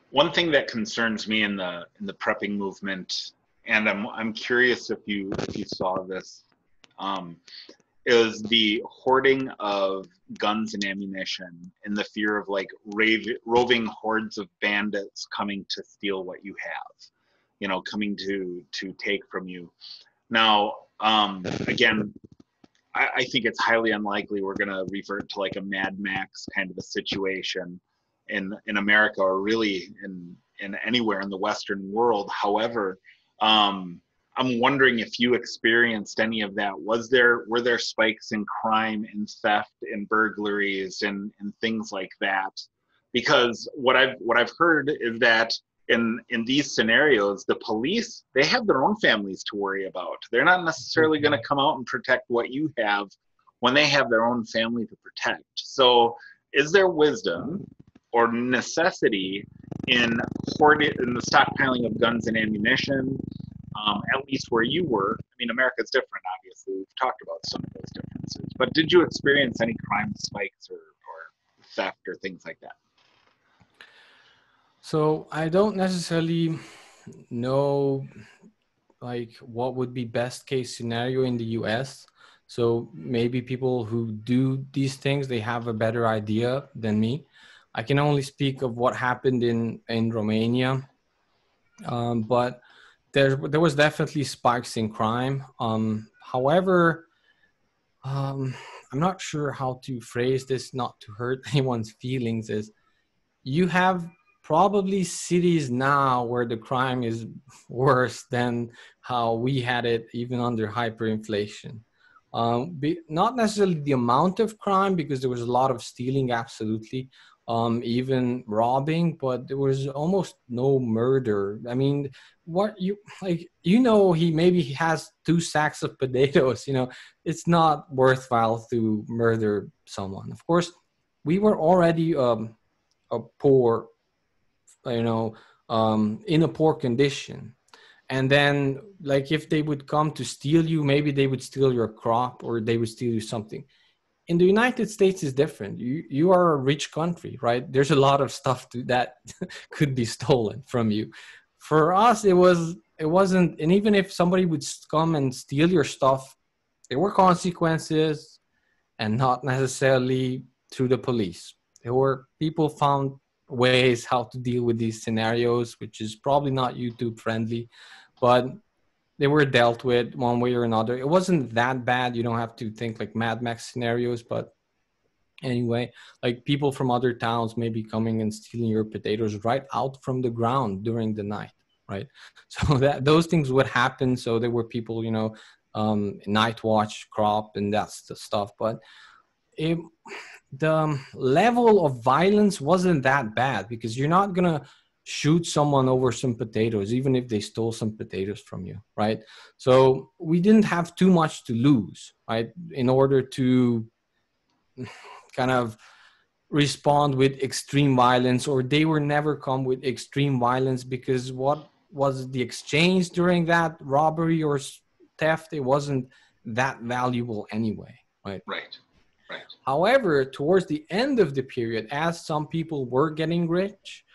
One thing that concerns me in the prepping movement, and I'm curious if you saw this, is the hoarding of guns and ammunition and the fear of like roving hordes of bandits coming to steal what you have, you know, coming to take from you. Now, again, I think it's highly unlikely we're going to revert to like a Mad Max kind of a situation in America, or really in anywhere in the Western world. However, I'm wondering if you experienced any of that. Were there spikes in crime and theft and burglaries and things like that? Because what I've heard is that in these scenarios, the police, they have their own families to worry about. They're not necessarily going to come out and protect what you have when they have their own family to protect. So is there wisdom or necessity in the stockpiling of guns and ammunition, at least where you were? I mean, America's different, obviously. We've talked about some of those differences. But did you experience any crime spikes or theft or things like that? So I don't necessarily know like what would be best case scenario in the US. So maybe people who do these things, they have a better idea than me. I can only speak of what happened in Romania, but there was definitely spikes in crime. However, I'm not sure how to phrase this not to hurt anyone's feelings. Is you have probably cities now where the crime is worse than how we had it even under hyperinflation. Not necessarily the amount of crime, because there was a lot of stealing, absolutely. Even robbing, but there was almost no murder. I mean, he maybe has 2 sacks of potatoes, you know, it's not worthwhile to murder someone. Of course, we were already a poor, you know, in a poor condition. And then like, if they would come to steal you, maybe they would steal your crop or they would steal you something. In the United States is different. You are a rich country, right? There's a lot of stuff that could be stolen from you. For us, it wasn't, and even if somebody would come and steal your stuff, there were consequences, and not necessarily through the police. There were people found ways how to deal with these scenarios, which is probably not YouTube friendly, but they were dealt with one way or another. It wasn't that bad. You don't have to think like Mad Max scenarios, but anyway, like people from other towns maybe coming and stealing your potatoes right out from the ground during the night, right? So that those things would happen. So there were people, you know, night watch, crop, and that's the stuff. But the level of violence wasn't that bad, because you're not gonna shoot someone over some potatoes, even if they stole some potatoes from you, right? So we didn't have too much to lose, right? In order to kind of respond with extreme violence, or they were never come with extreme violence, because what was the exchange during that robbery or theft? It wasn't that valuable anyway, right? Right. However, towards the end of the period, as some people were getting rich,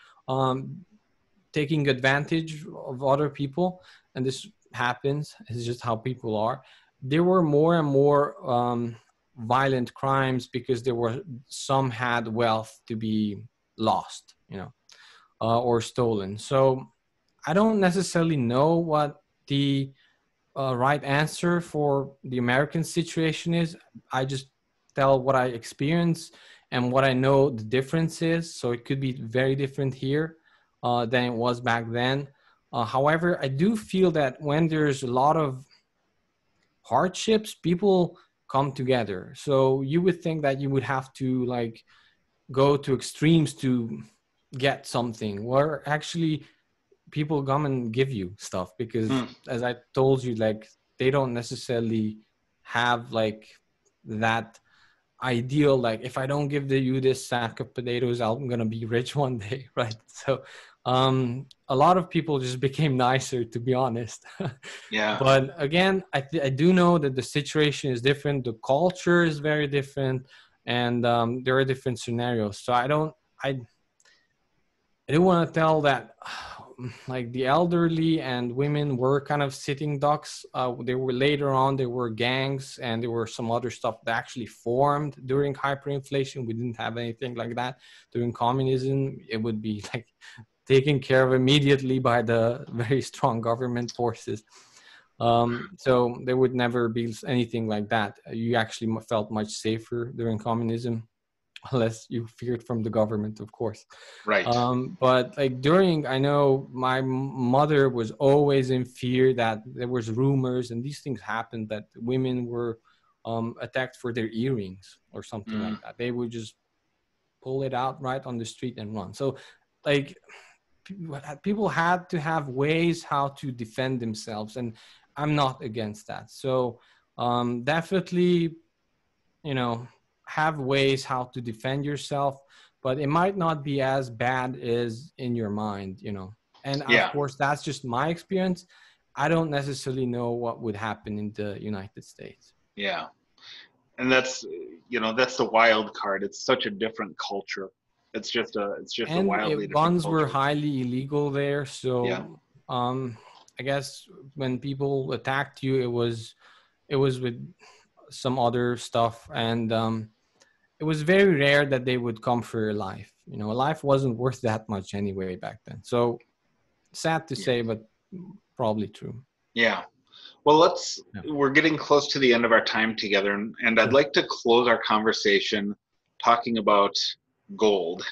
taking advantage of other people, and this happens, it's just how people are, there were more and more violent crimes, because there were some had wealth to be lost, you know, or stolen. So I don't necessarily know what the right answer for the American situation is. I just tell what I experience and what I know the difference is. So it could be very different here than it was back then. However, I do feel that when there's a lot of hardships, people come together. So you would think that you would have to like go to extremes to get something, where actually people come and give you stuff, because as I told you, like they don't necessarily have like that ideal, like if I don't give you this sack of potatoes, I'm gonna be rich one day, right? So a lot of people just became nicer, to be honest. Yeah. But again, I do know that the situation is different, the culture is very different, and there are different scenarios. So I do want to tell that like the elderly and women were kind of sitting ducks. They were later on, there were gangs and there were some other stuff that actually formed during hyperinflation. We didn't have anything like that during communism. It would be like taken care of immediately by the very strong government forces. So there would never be anything like that. You actually felt much safer during communism, unless you feared from the government, of course. Right. But like during, I know my mother was always in fear that there was rumors, and these things happened, that women were attacked for their earrings or something like that. They would just pull it out right on the street and run. So like people had to have ways how to defend themselves, and I'm not against that. So definitely, you know, have ways how to defend yourself, but it might not be as bad as in your mind, you know. And yeah, of course, that's just my experience. I don't necessarily know what would happen in the United States. Yeah. And that's, you know, that's the wild card. It's such a different culture. It's just a wildly different culture. Guns were highly illegal there. So yeah. I guess when people attacked you, it was with some other stuff, and it was very rare that they would come for your life. You know, life wasn't worth that much anyway back then. So sad to say, but probably true. Yeah. Well, we're getting close to the end of our time together. And I'd like to close our conversation talking about gold,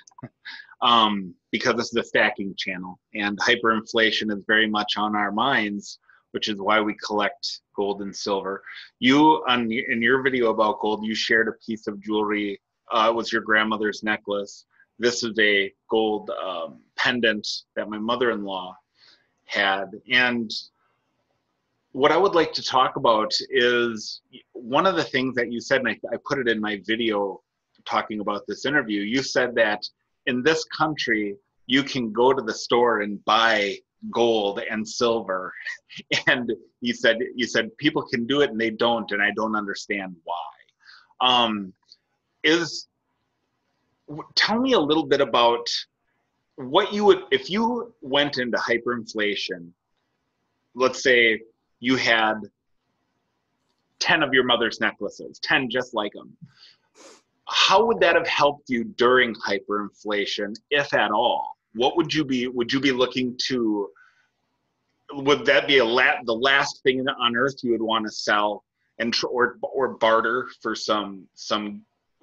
because this is the Stacking Channel, and hyperinflation is very much on our minds, which is why we collect gold and silver. You, in your video about gold, you shared a piece of jewelry. It was your grandmother's necklace. This is a gold pendant that my mother-in-law had. And what I would like to talk about is one of the things that you said, and I put it in my video talking about this interview. You said that in this country, you can go to the store and buy gold and silver, and you said people can do it and they don't, and I don't understand why. Tell me a little bit about what you would, if you went into hyperinflation. Let's say you had 10 of your mother's necklaces, 10 just like them. how would that have helped you during hyperinflation, if at all? What would you be looking to, would that be the last thing on earth you would want to sell and or barter for some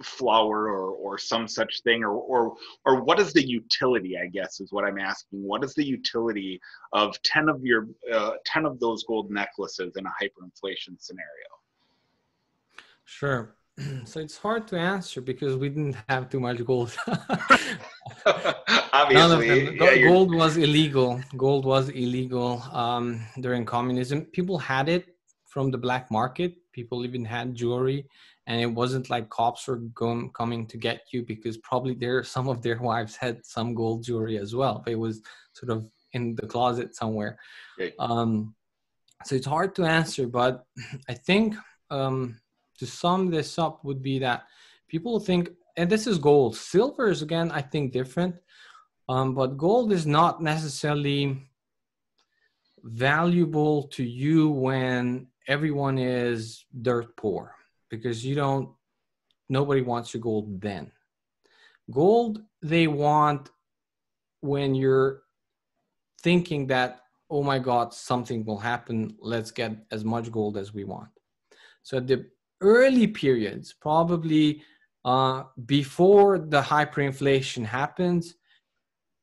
flour or some such thing, or what is the utility, I guess is what I'm asking. What is the utility of 10 of your 10 of those gold necklaces in a hyperinflation scenario? Sure. So it's hard to answer because we didn't have too much gold. Obviously, none of them. Yeah, gold was illegal. Gold was illegal during communism. People had it from the black market. People even had jewelry, and it wasn't like cops were coming to get you, because probably some of their wives had some gold jewelry as well. It was sort of in the closet somewhere. Okay. So it's hard to answer, but I think to sum this up would be that people think, and this is gold. Silver is, again, I think different, but gold is not necessarily valuable to you when everyone is dirt poor, because nobody wants your gold then. Gold they want when you're thinking that, oh my God, something will happen, let's get as much gold as we want. So the early periods, probably before the hyperinflation happens,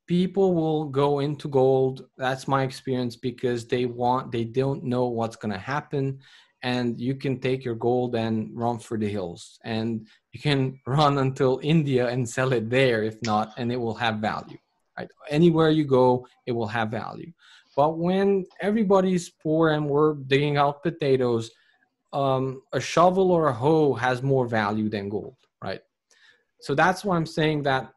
people will go into gold. That's my experience, because they don't know what's going to happen, and you can take your gold and run for the hills, and you can run until India and sell it there, if not, and it will have value, right? Anywhere you go, it will have value. But when everybody's poor and we're digging out potatoes, a shovel or a hoe has more value than gold, right? So that's why I'm saying that,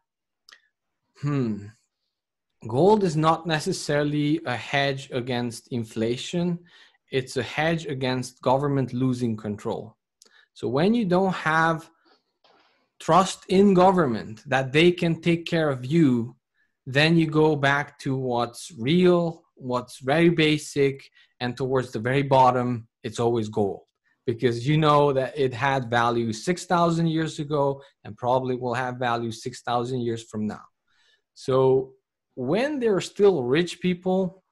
gold is not necessarily a hedge against inflation. It's a hedge against government losing control. So when you don't have trust in government that they can take care of you, then you go back to what's real, what's very basic, and towards the very bottom, it's always gold, because you know that it had value 6,000 years ago and probably will have value 6,000 years from now. So when there are still rich people,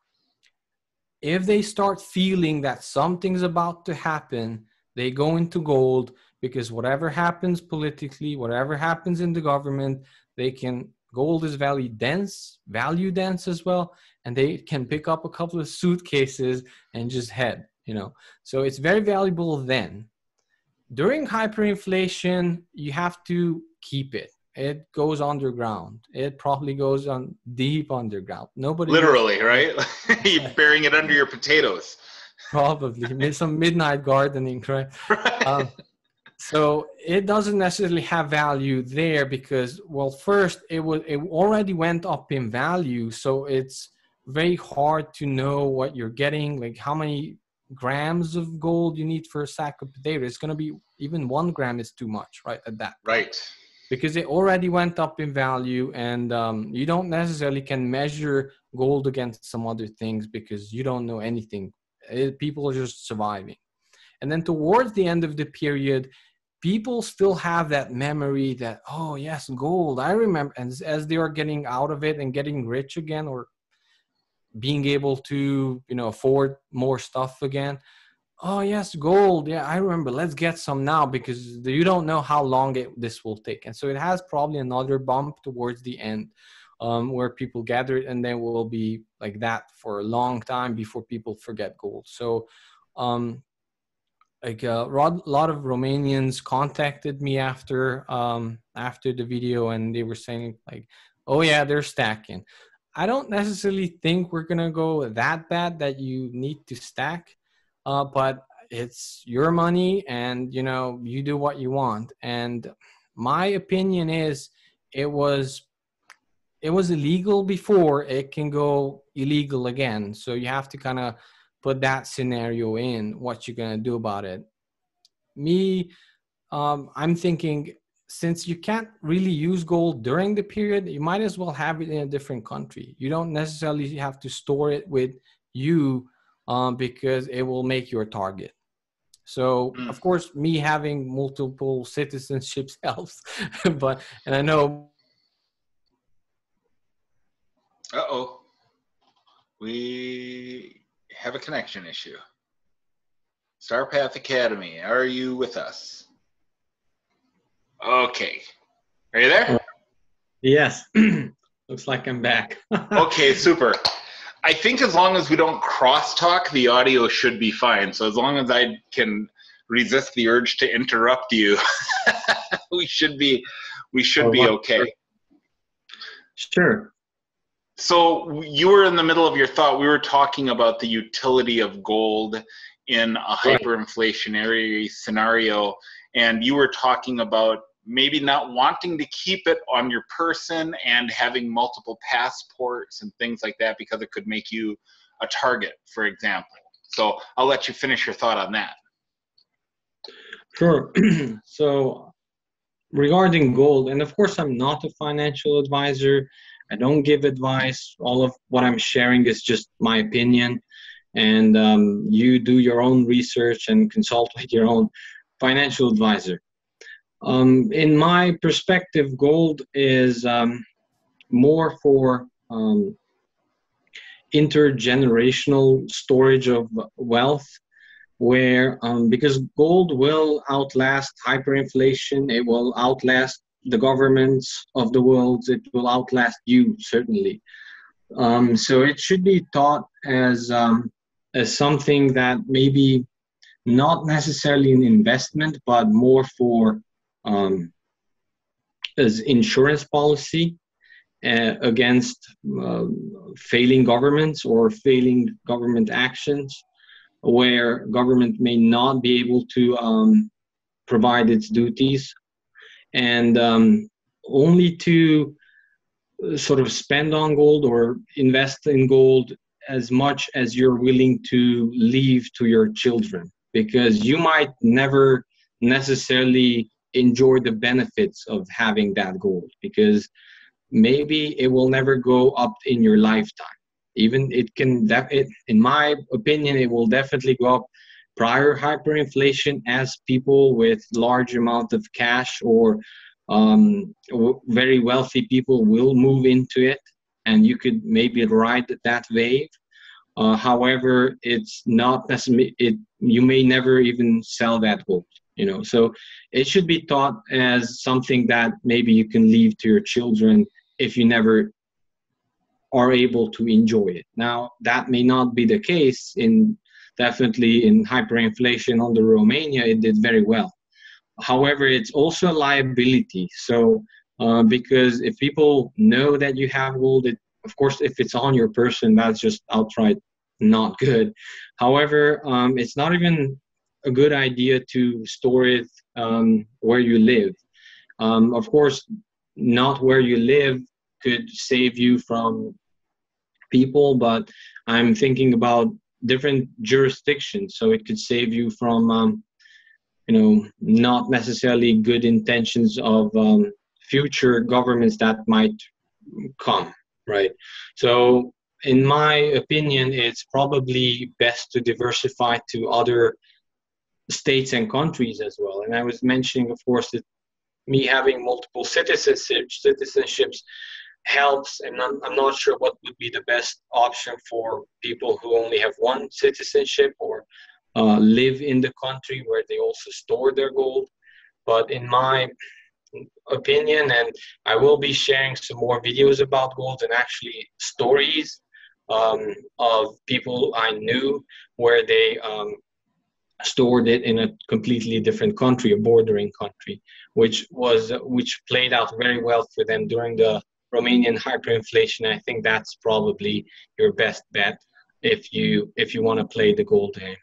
if they start feeling that something's about to happen, they go into gold, because whatever happens politically, whatever happens in the government, gold is value dense as well. And they can pick up a couple of suitcases and just head, so it's very valuable then. During hyperinflation, you have to keep it. It goes underground. It probably goes on deep underground. Nobody literally, right? You're burying it under your potatoes. Probably some midnight gardening, right? Right. So it doesn't necessarily have value there because, well, first it already went up in value, so it's very hard to know what you're getting, like how many grams of gold you need for a sack of potatoes. It's going to be, even 1 gram is too much, right? At that. Right. Because it already went up in value, and you don't necessarily can measure gold against some other things because you don't know anything. People are just surviving. And then towards the end of the period, people still have that memory that, oh yes, gold, I remember. And as they are getting out of it and getting rich again, or being able to afford more stuff again, oh yes, gold, yeah, I remember, let's get some now, because you don't know how long this will take. And so it has probably another bump towards the end where people gather it, and then will be like that for a long time before people forget gold. So a lot of Romanians contacted me after the video, and they were saying like, oh yeah, they're stacking. I don't necessarily think we're gonna go that bad that you need to stack. But it's your money, and you do what you want. And my opinion is, it was illegal before, it can go illegal again. So you have to kind of put that scenario in, what you're going to do about it. I'm thinking, since you can't really use gold during the period, you might as well have it in a different country. You don't necessarily have to store it with you, because it will make your target. So of course, me having multiple citizenships helps, but, and I know. Uh-oh, we have a connection issue. Starpath Academy, are you with us? Okay, are you there? Yes, looks like I'm back. Okay, super. I think as long as we don't crosstalk, the audio should be fine. So as long as I can resist the urge to interrupt you, we should be okay. Sure. So you were in the middle of your thought. We were talking about the utility of gold in a hyperinflationary scenario, and you were talking about maybe not wanting to keep it on your person and having multiple passports and things like that because it could make you a target, for example. So I'll let you finish your thought on that. Sure. So regarding gold, and of course I'm not a financial advisor, I don't give advice. All of what I'm sharing is just my opinion, and you do your own research and consult with your own financial advisor. In my perspective, gold is more for intergenerational storage of wealth, where because gold will outlast hyperinflation, it will outlast the governments of the world, it will outlast you, certainly. So it should be thought as something that maybe not necessarily an investment, but more for as insurance policy against failing governments or failing government actions, where government may not be able to provide its duties, and only to sort of spend on gold or invest in gold as much as you're willing to leave to your children, because you might never necessarily enjoy the benefits of having that gold, because maybe it will never go up in your lifetime. Even it can, in my opinion, it will definitely go up prior hyperinflation as people with large amount of cash or very wealthy people will move into it, and you could maybe ride that wave. However, it's not necessarily, you may never even sell that gold. You know, so it should be taught as something that maybe you can leave to your children if you never are able to enjoy it. Now, that may not be the case. Definitely in hyperinflation under Romania, it did very well. However, it's also a liability. So because if people know that you have gold, of course, if it's on your person, that's just outright not good. However, it's not even a good idea to store it where you live. Of course, not where you live could save you from people, but I'm thinking about different jurisdictions, so it could save you from, you know, not necessarily good intentions of future governments that might come, right? So in my opinion, it's probably best to diversify to other states and countries as well. And I was mentioning, of course, that me having multiple citizenships helps, and I'm not sure what would be the best option for people who only have one citizenship or live in the country where they also store their gold. But in my opinion, and I will be sharing some more videos about gold and actually stories of people I knew where they stored it in a completely different country, a bordering country, which played out very well for them during the Romanian hyperinflation. I think that's probably your best bet if you want to play the gold game.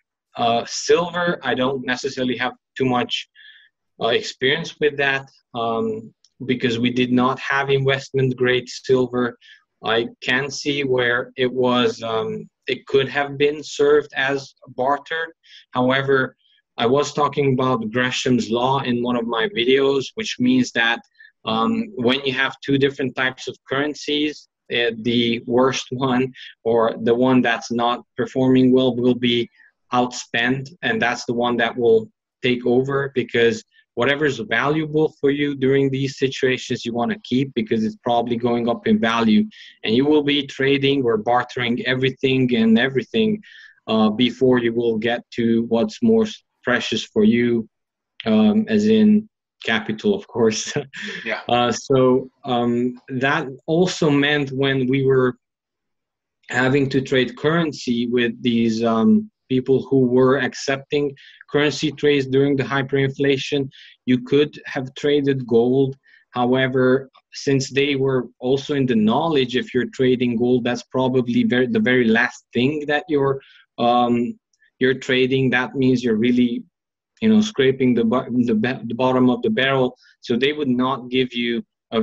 Silver, I don't necessarily have too much experience with that because we did not have investment grade silver. I can see where it was. It could have been served as barter. However, I was talking about Gresham's Law in one of my videos, which means that when you have two different types of currencies, the worst one or the one that's not performing well will be outspend, and that's the one that will take over, because whatever is valuable for you during these situations you want to keep, because it's probably going up in value, and you will be trading or bartering everything before you will get to what's more precious for you, as in capital, of course. Yeah. So that also meant when we were having to trade currency with these people who were accepting currency trades during the hyperinflation, you could have traded gold. However, since they were also in the knowledge, if you're trading gold, that's probably the very last thing that you're trading. That means you're really, scraping the bottom of the barrel. So they would not give you a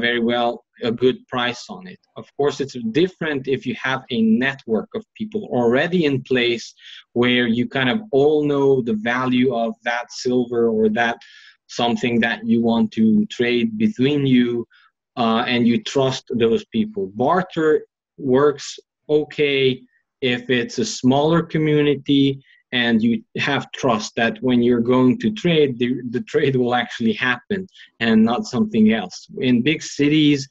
good price on it. Of course, it's different if you have a network of people already in place where you kind of all know the value of that silver or that something that you want to trade between you, and you trust those people. Barter works okay if it's a smaller community and you have trust that when you're going to trade, the trade will actually happen and not something else. In big cities,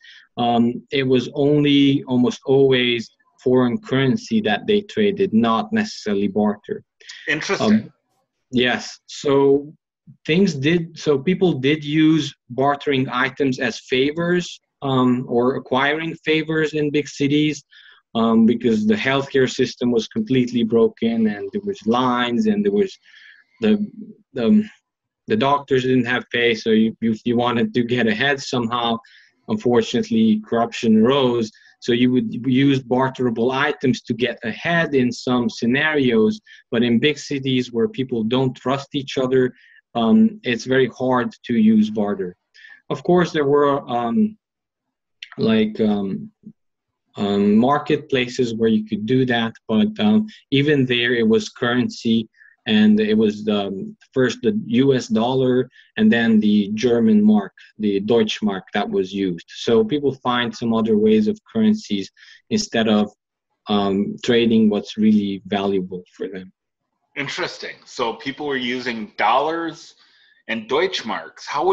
it was only almost always foreign currency that they traded, not necessarily barter. Interesting. Yes. So people did use bartering items as favors, or acquiring favors in big cities, because the healthcare system was completely broken, and there was lines, and there was the doctors didn't have pay, so you wanted to get ahead somehow. Unfortunately, corruption rose, so you would use barterable items to get ahead in some scenarios. But in big cities where people don't trust each other, it's very hard to use barter. Of course, there were marketplaces where you could do that, but even there it was currency, and it was first the US dollar and then the German mark, the Deutschmark, that was used. So people find some other ways of currencies instead of trading what's really valuable for them. Interesting. So people were using dollars and Deutschmarks. How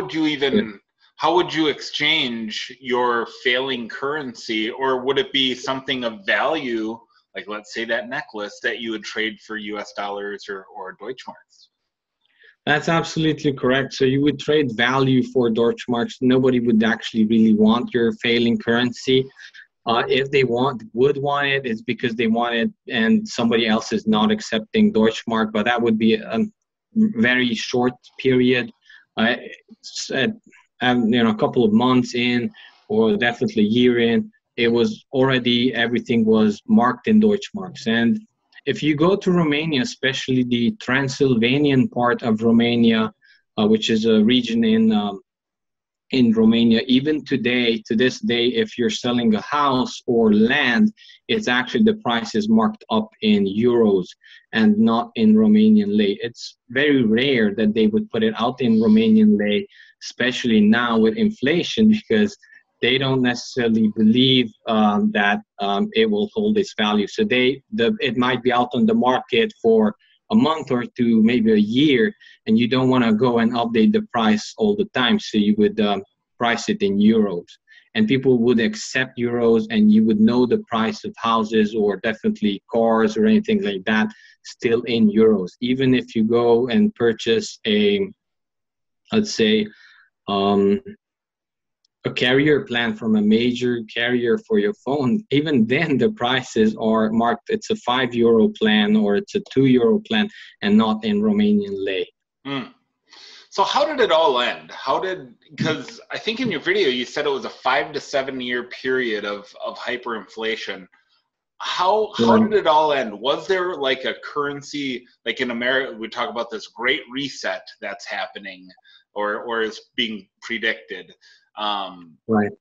would you exchange your failing currency, or would it be something of value, like let's say that necklace, that you would trade for US dollars or Deutschmarks? That's absolutely correct. So you would trade value for Deutschmarks. Nobody would actually really want your failing currency. If they would want it, it's because they want it and somebody else is not accepting Deutschmark, but that would be a very short period. A couple of months in, or definitely a year in, it was already, everything was marked in Deutschmarks. And if you go to Romania, especially the Transylvanian part of Romania, which is a region in Romania, even today, to this day, if you're selling a house or land, it's actually the price is marked up in euros and not in Romanian lei. It's very rare that they would put it out in Romanian lei, especially now with inflation, because they don't necessarily believe that it will hold its value. So it might be out on the market for a month or two, maybe a year, and you don't want to go and update the price all the time. So you would price it in euros, and people would accept euros, and you would know the price of houses or definitely cars or anything like that still in euros. Even if you go and purchase a carrier plan from a major carrier for your phone, even then the prices are marked. It's a €5 plan or it's a €2 plan and not in Romanian lei. Mm. So how did it all end? Because I think in your video you said it was a 5 to 7 year period of hyperinflation. How did it all end? Was there like a currency, like in America, we talk about this great reset that's happening or is being predicted. Right.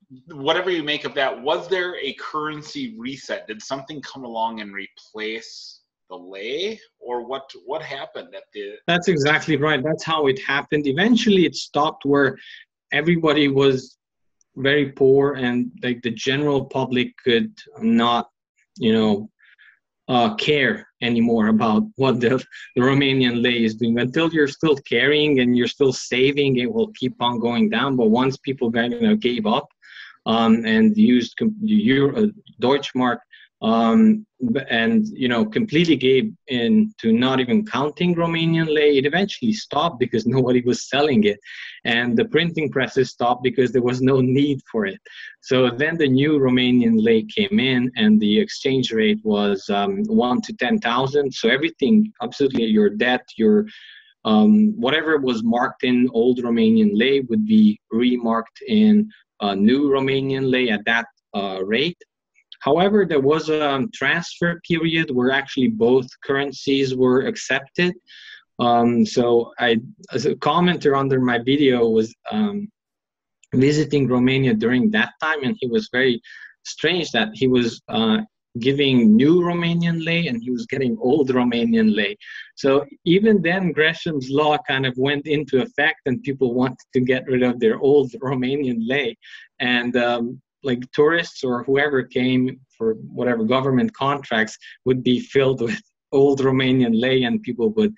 Whatever you make of that, was there a currency reset? Did something come along and replace the lei, or what happened at the? That's exactly right. That's how it happened. Eventually, it stopped where everybody was very poor and like the general public could not, care anymore about what the Romanian lei is doing. Until you're still caring and you're still saving, it will keep on going down. But once people gave up and used the Deutschmark and completely gave in to not even counting Romanian lei, it eventually stopped because nobody was selling it, and the printing presses stopped because there was no need for it. So then the new Romanian lei came in, and the exchange rate was 1 to 10,000. So everything, absolutely, your debt, your whatever was marked in old Romanian lei would be remarked in new Romanian lei at that rate. However, there was a transfer period where actually both currencies were accepted. So as a commenter under my video was visiting Romania during that time, and he was very strange that he was giving new Romanian lei and he was getting old Romanian lei. So even then, Gresham's law kind of went into effect, and people wanted to get rid of their old Romanian lei. And like tourists or whoever came for whatever government contracts would be filled with old Romanian lei, and people would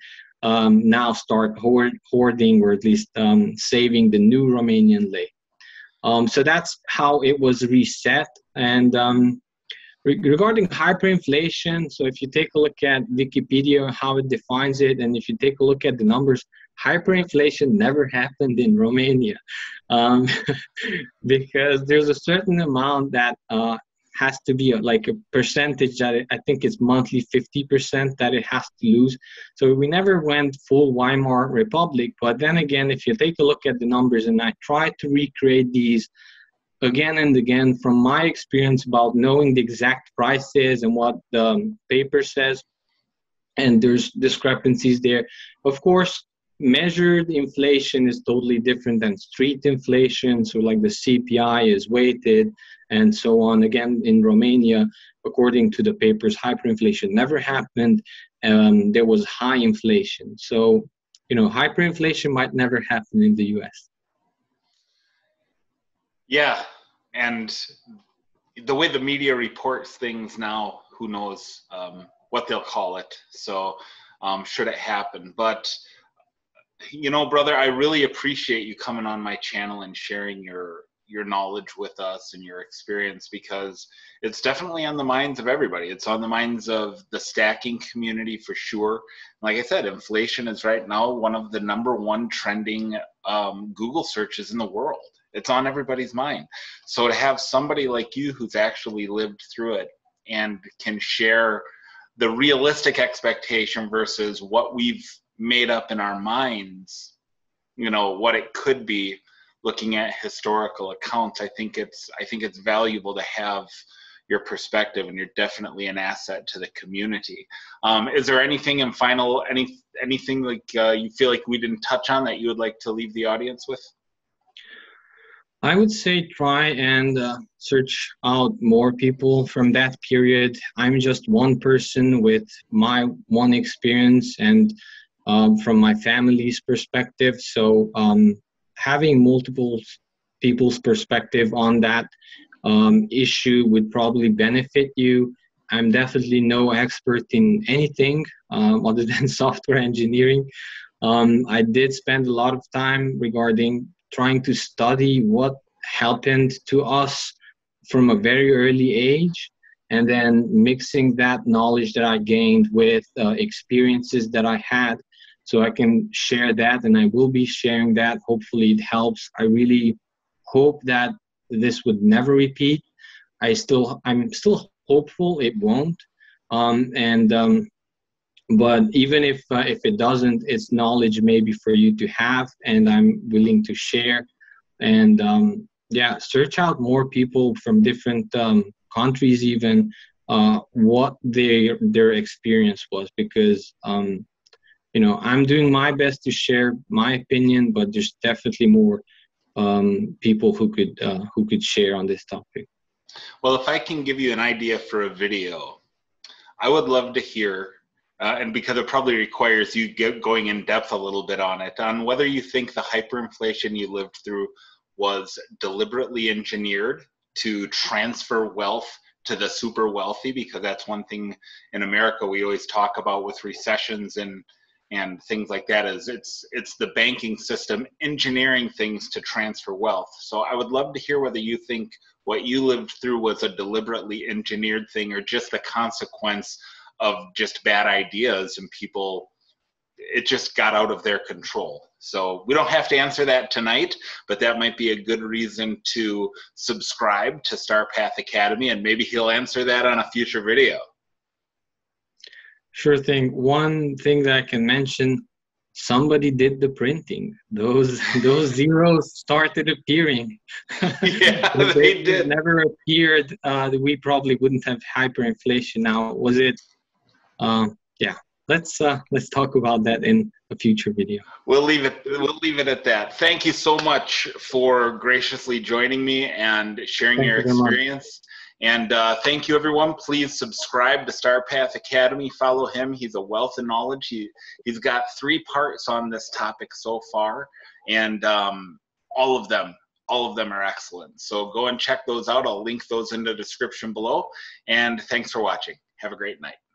now start hoarding, or at least saving the new Romanian lei. So that's how it was reset. And regarding hyperinflation, so if you take a look at Wikipedia, how it defines it, and if you take a look at the numbers, hyperinflation never happened in Romania because there's a certain amount that has to be like a percentage that I think it's monthly 50% that it has to lose. So we never went full Weimar Republic. But then again, if you take a look at the numbers, and I try to recreate these again and again from my experience about knowing the exact prices and what the paper says, and there's discrepancies there. Of course, measured inflation is totally different than street inflation. So like the CPI is weighted and so on. Again, in Romania, according to the papers, hyperinflation never happened. There was high inflation. So, hyperinflation might never happen in the US. Yeah. And the way the media reports things now, who knows what they'll call it. So should it happen? But brother, I really appreciate you coming on my channel and sharing your knowledge with us and your experience, because it's definitely on the minds of everybody. It's on the minds of the stacking community for sure. Like I said, inflation is right now one of the #1 trending Google searches in the world. It's on everybody's mind. So to have somebody like you who's actually lived through it and can share the realistic expectation versus what we've made up in our minds, what it could be looking at historical accounts, I think it's valuable to have your perspective, and you're definitely an asset to the community. Is there anything in final, anything like you feel like we didn't touch on that you would like to leave the audience with? I would say try and search out more people from that period. I'm just one person with my one experience and from my family's perspective. So having multiple people's perspective on that issue would probably benefit you. I'm definitely no expert in anything other than software engineering. I did spend a lot of time regarding trying to study what happened to us from a very early age, and then mixing that knowledge that I gained with experiences that I had. So I can share that, and I will be sharing that. Hopefully it helps. I really hope that this would never repeat. I'm still hopeful it won't. But even if it doesn't, it's knowledge maybe for you to have, and I'm willing to share. And yeah, search out more people from different countries, even what their experience was, because I'm doing my best to share my opinion, but there's definitely more people who could share on this topic. Well, if I can give you an idea for a video, I would love to hear, and because it probably requires you going in depth a little bit on it, on whether you think the hyperinflation you lived through was deliberately engineered to transfer wealth to the super wealthy, because that's one thing in America we always talk about with recessions and things like that, is it's the banking system engineering things to transfer wealth. So I would love to hear whether you think what you lived through was a deliberately engineered thing or just the consequence of just bad ideas and people, it just got out of their control. So we don't have to answer that tonight, but that might be a good reason to subscribe to Star Path Academy, and maybe he'll answer that on a future video. Sure thing. One thing that I can mention, somebody did the printing. Those zeros started appearing. Yeah, they did. Never appeared. We probably wouldn't have hyperinflation now. Was it? Yeah. Let's talk about that in a future video. We'll leave it at that. Thank you so much for graciously joining me and sharing your experience. And thank you, everyone. Please subscribe to Star Path Academy. Follow him. He's a wealth of knowledge. He's got 3 parts on this topic so far, and all of them are excellent. So go and check those out. I'll link those in the description below. And thanks for watching. Have a great night.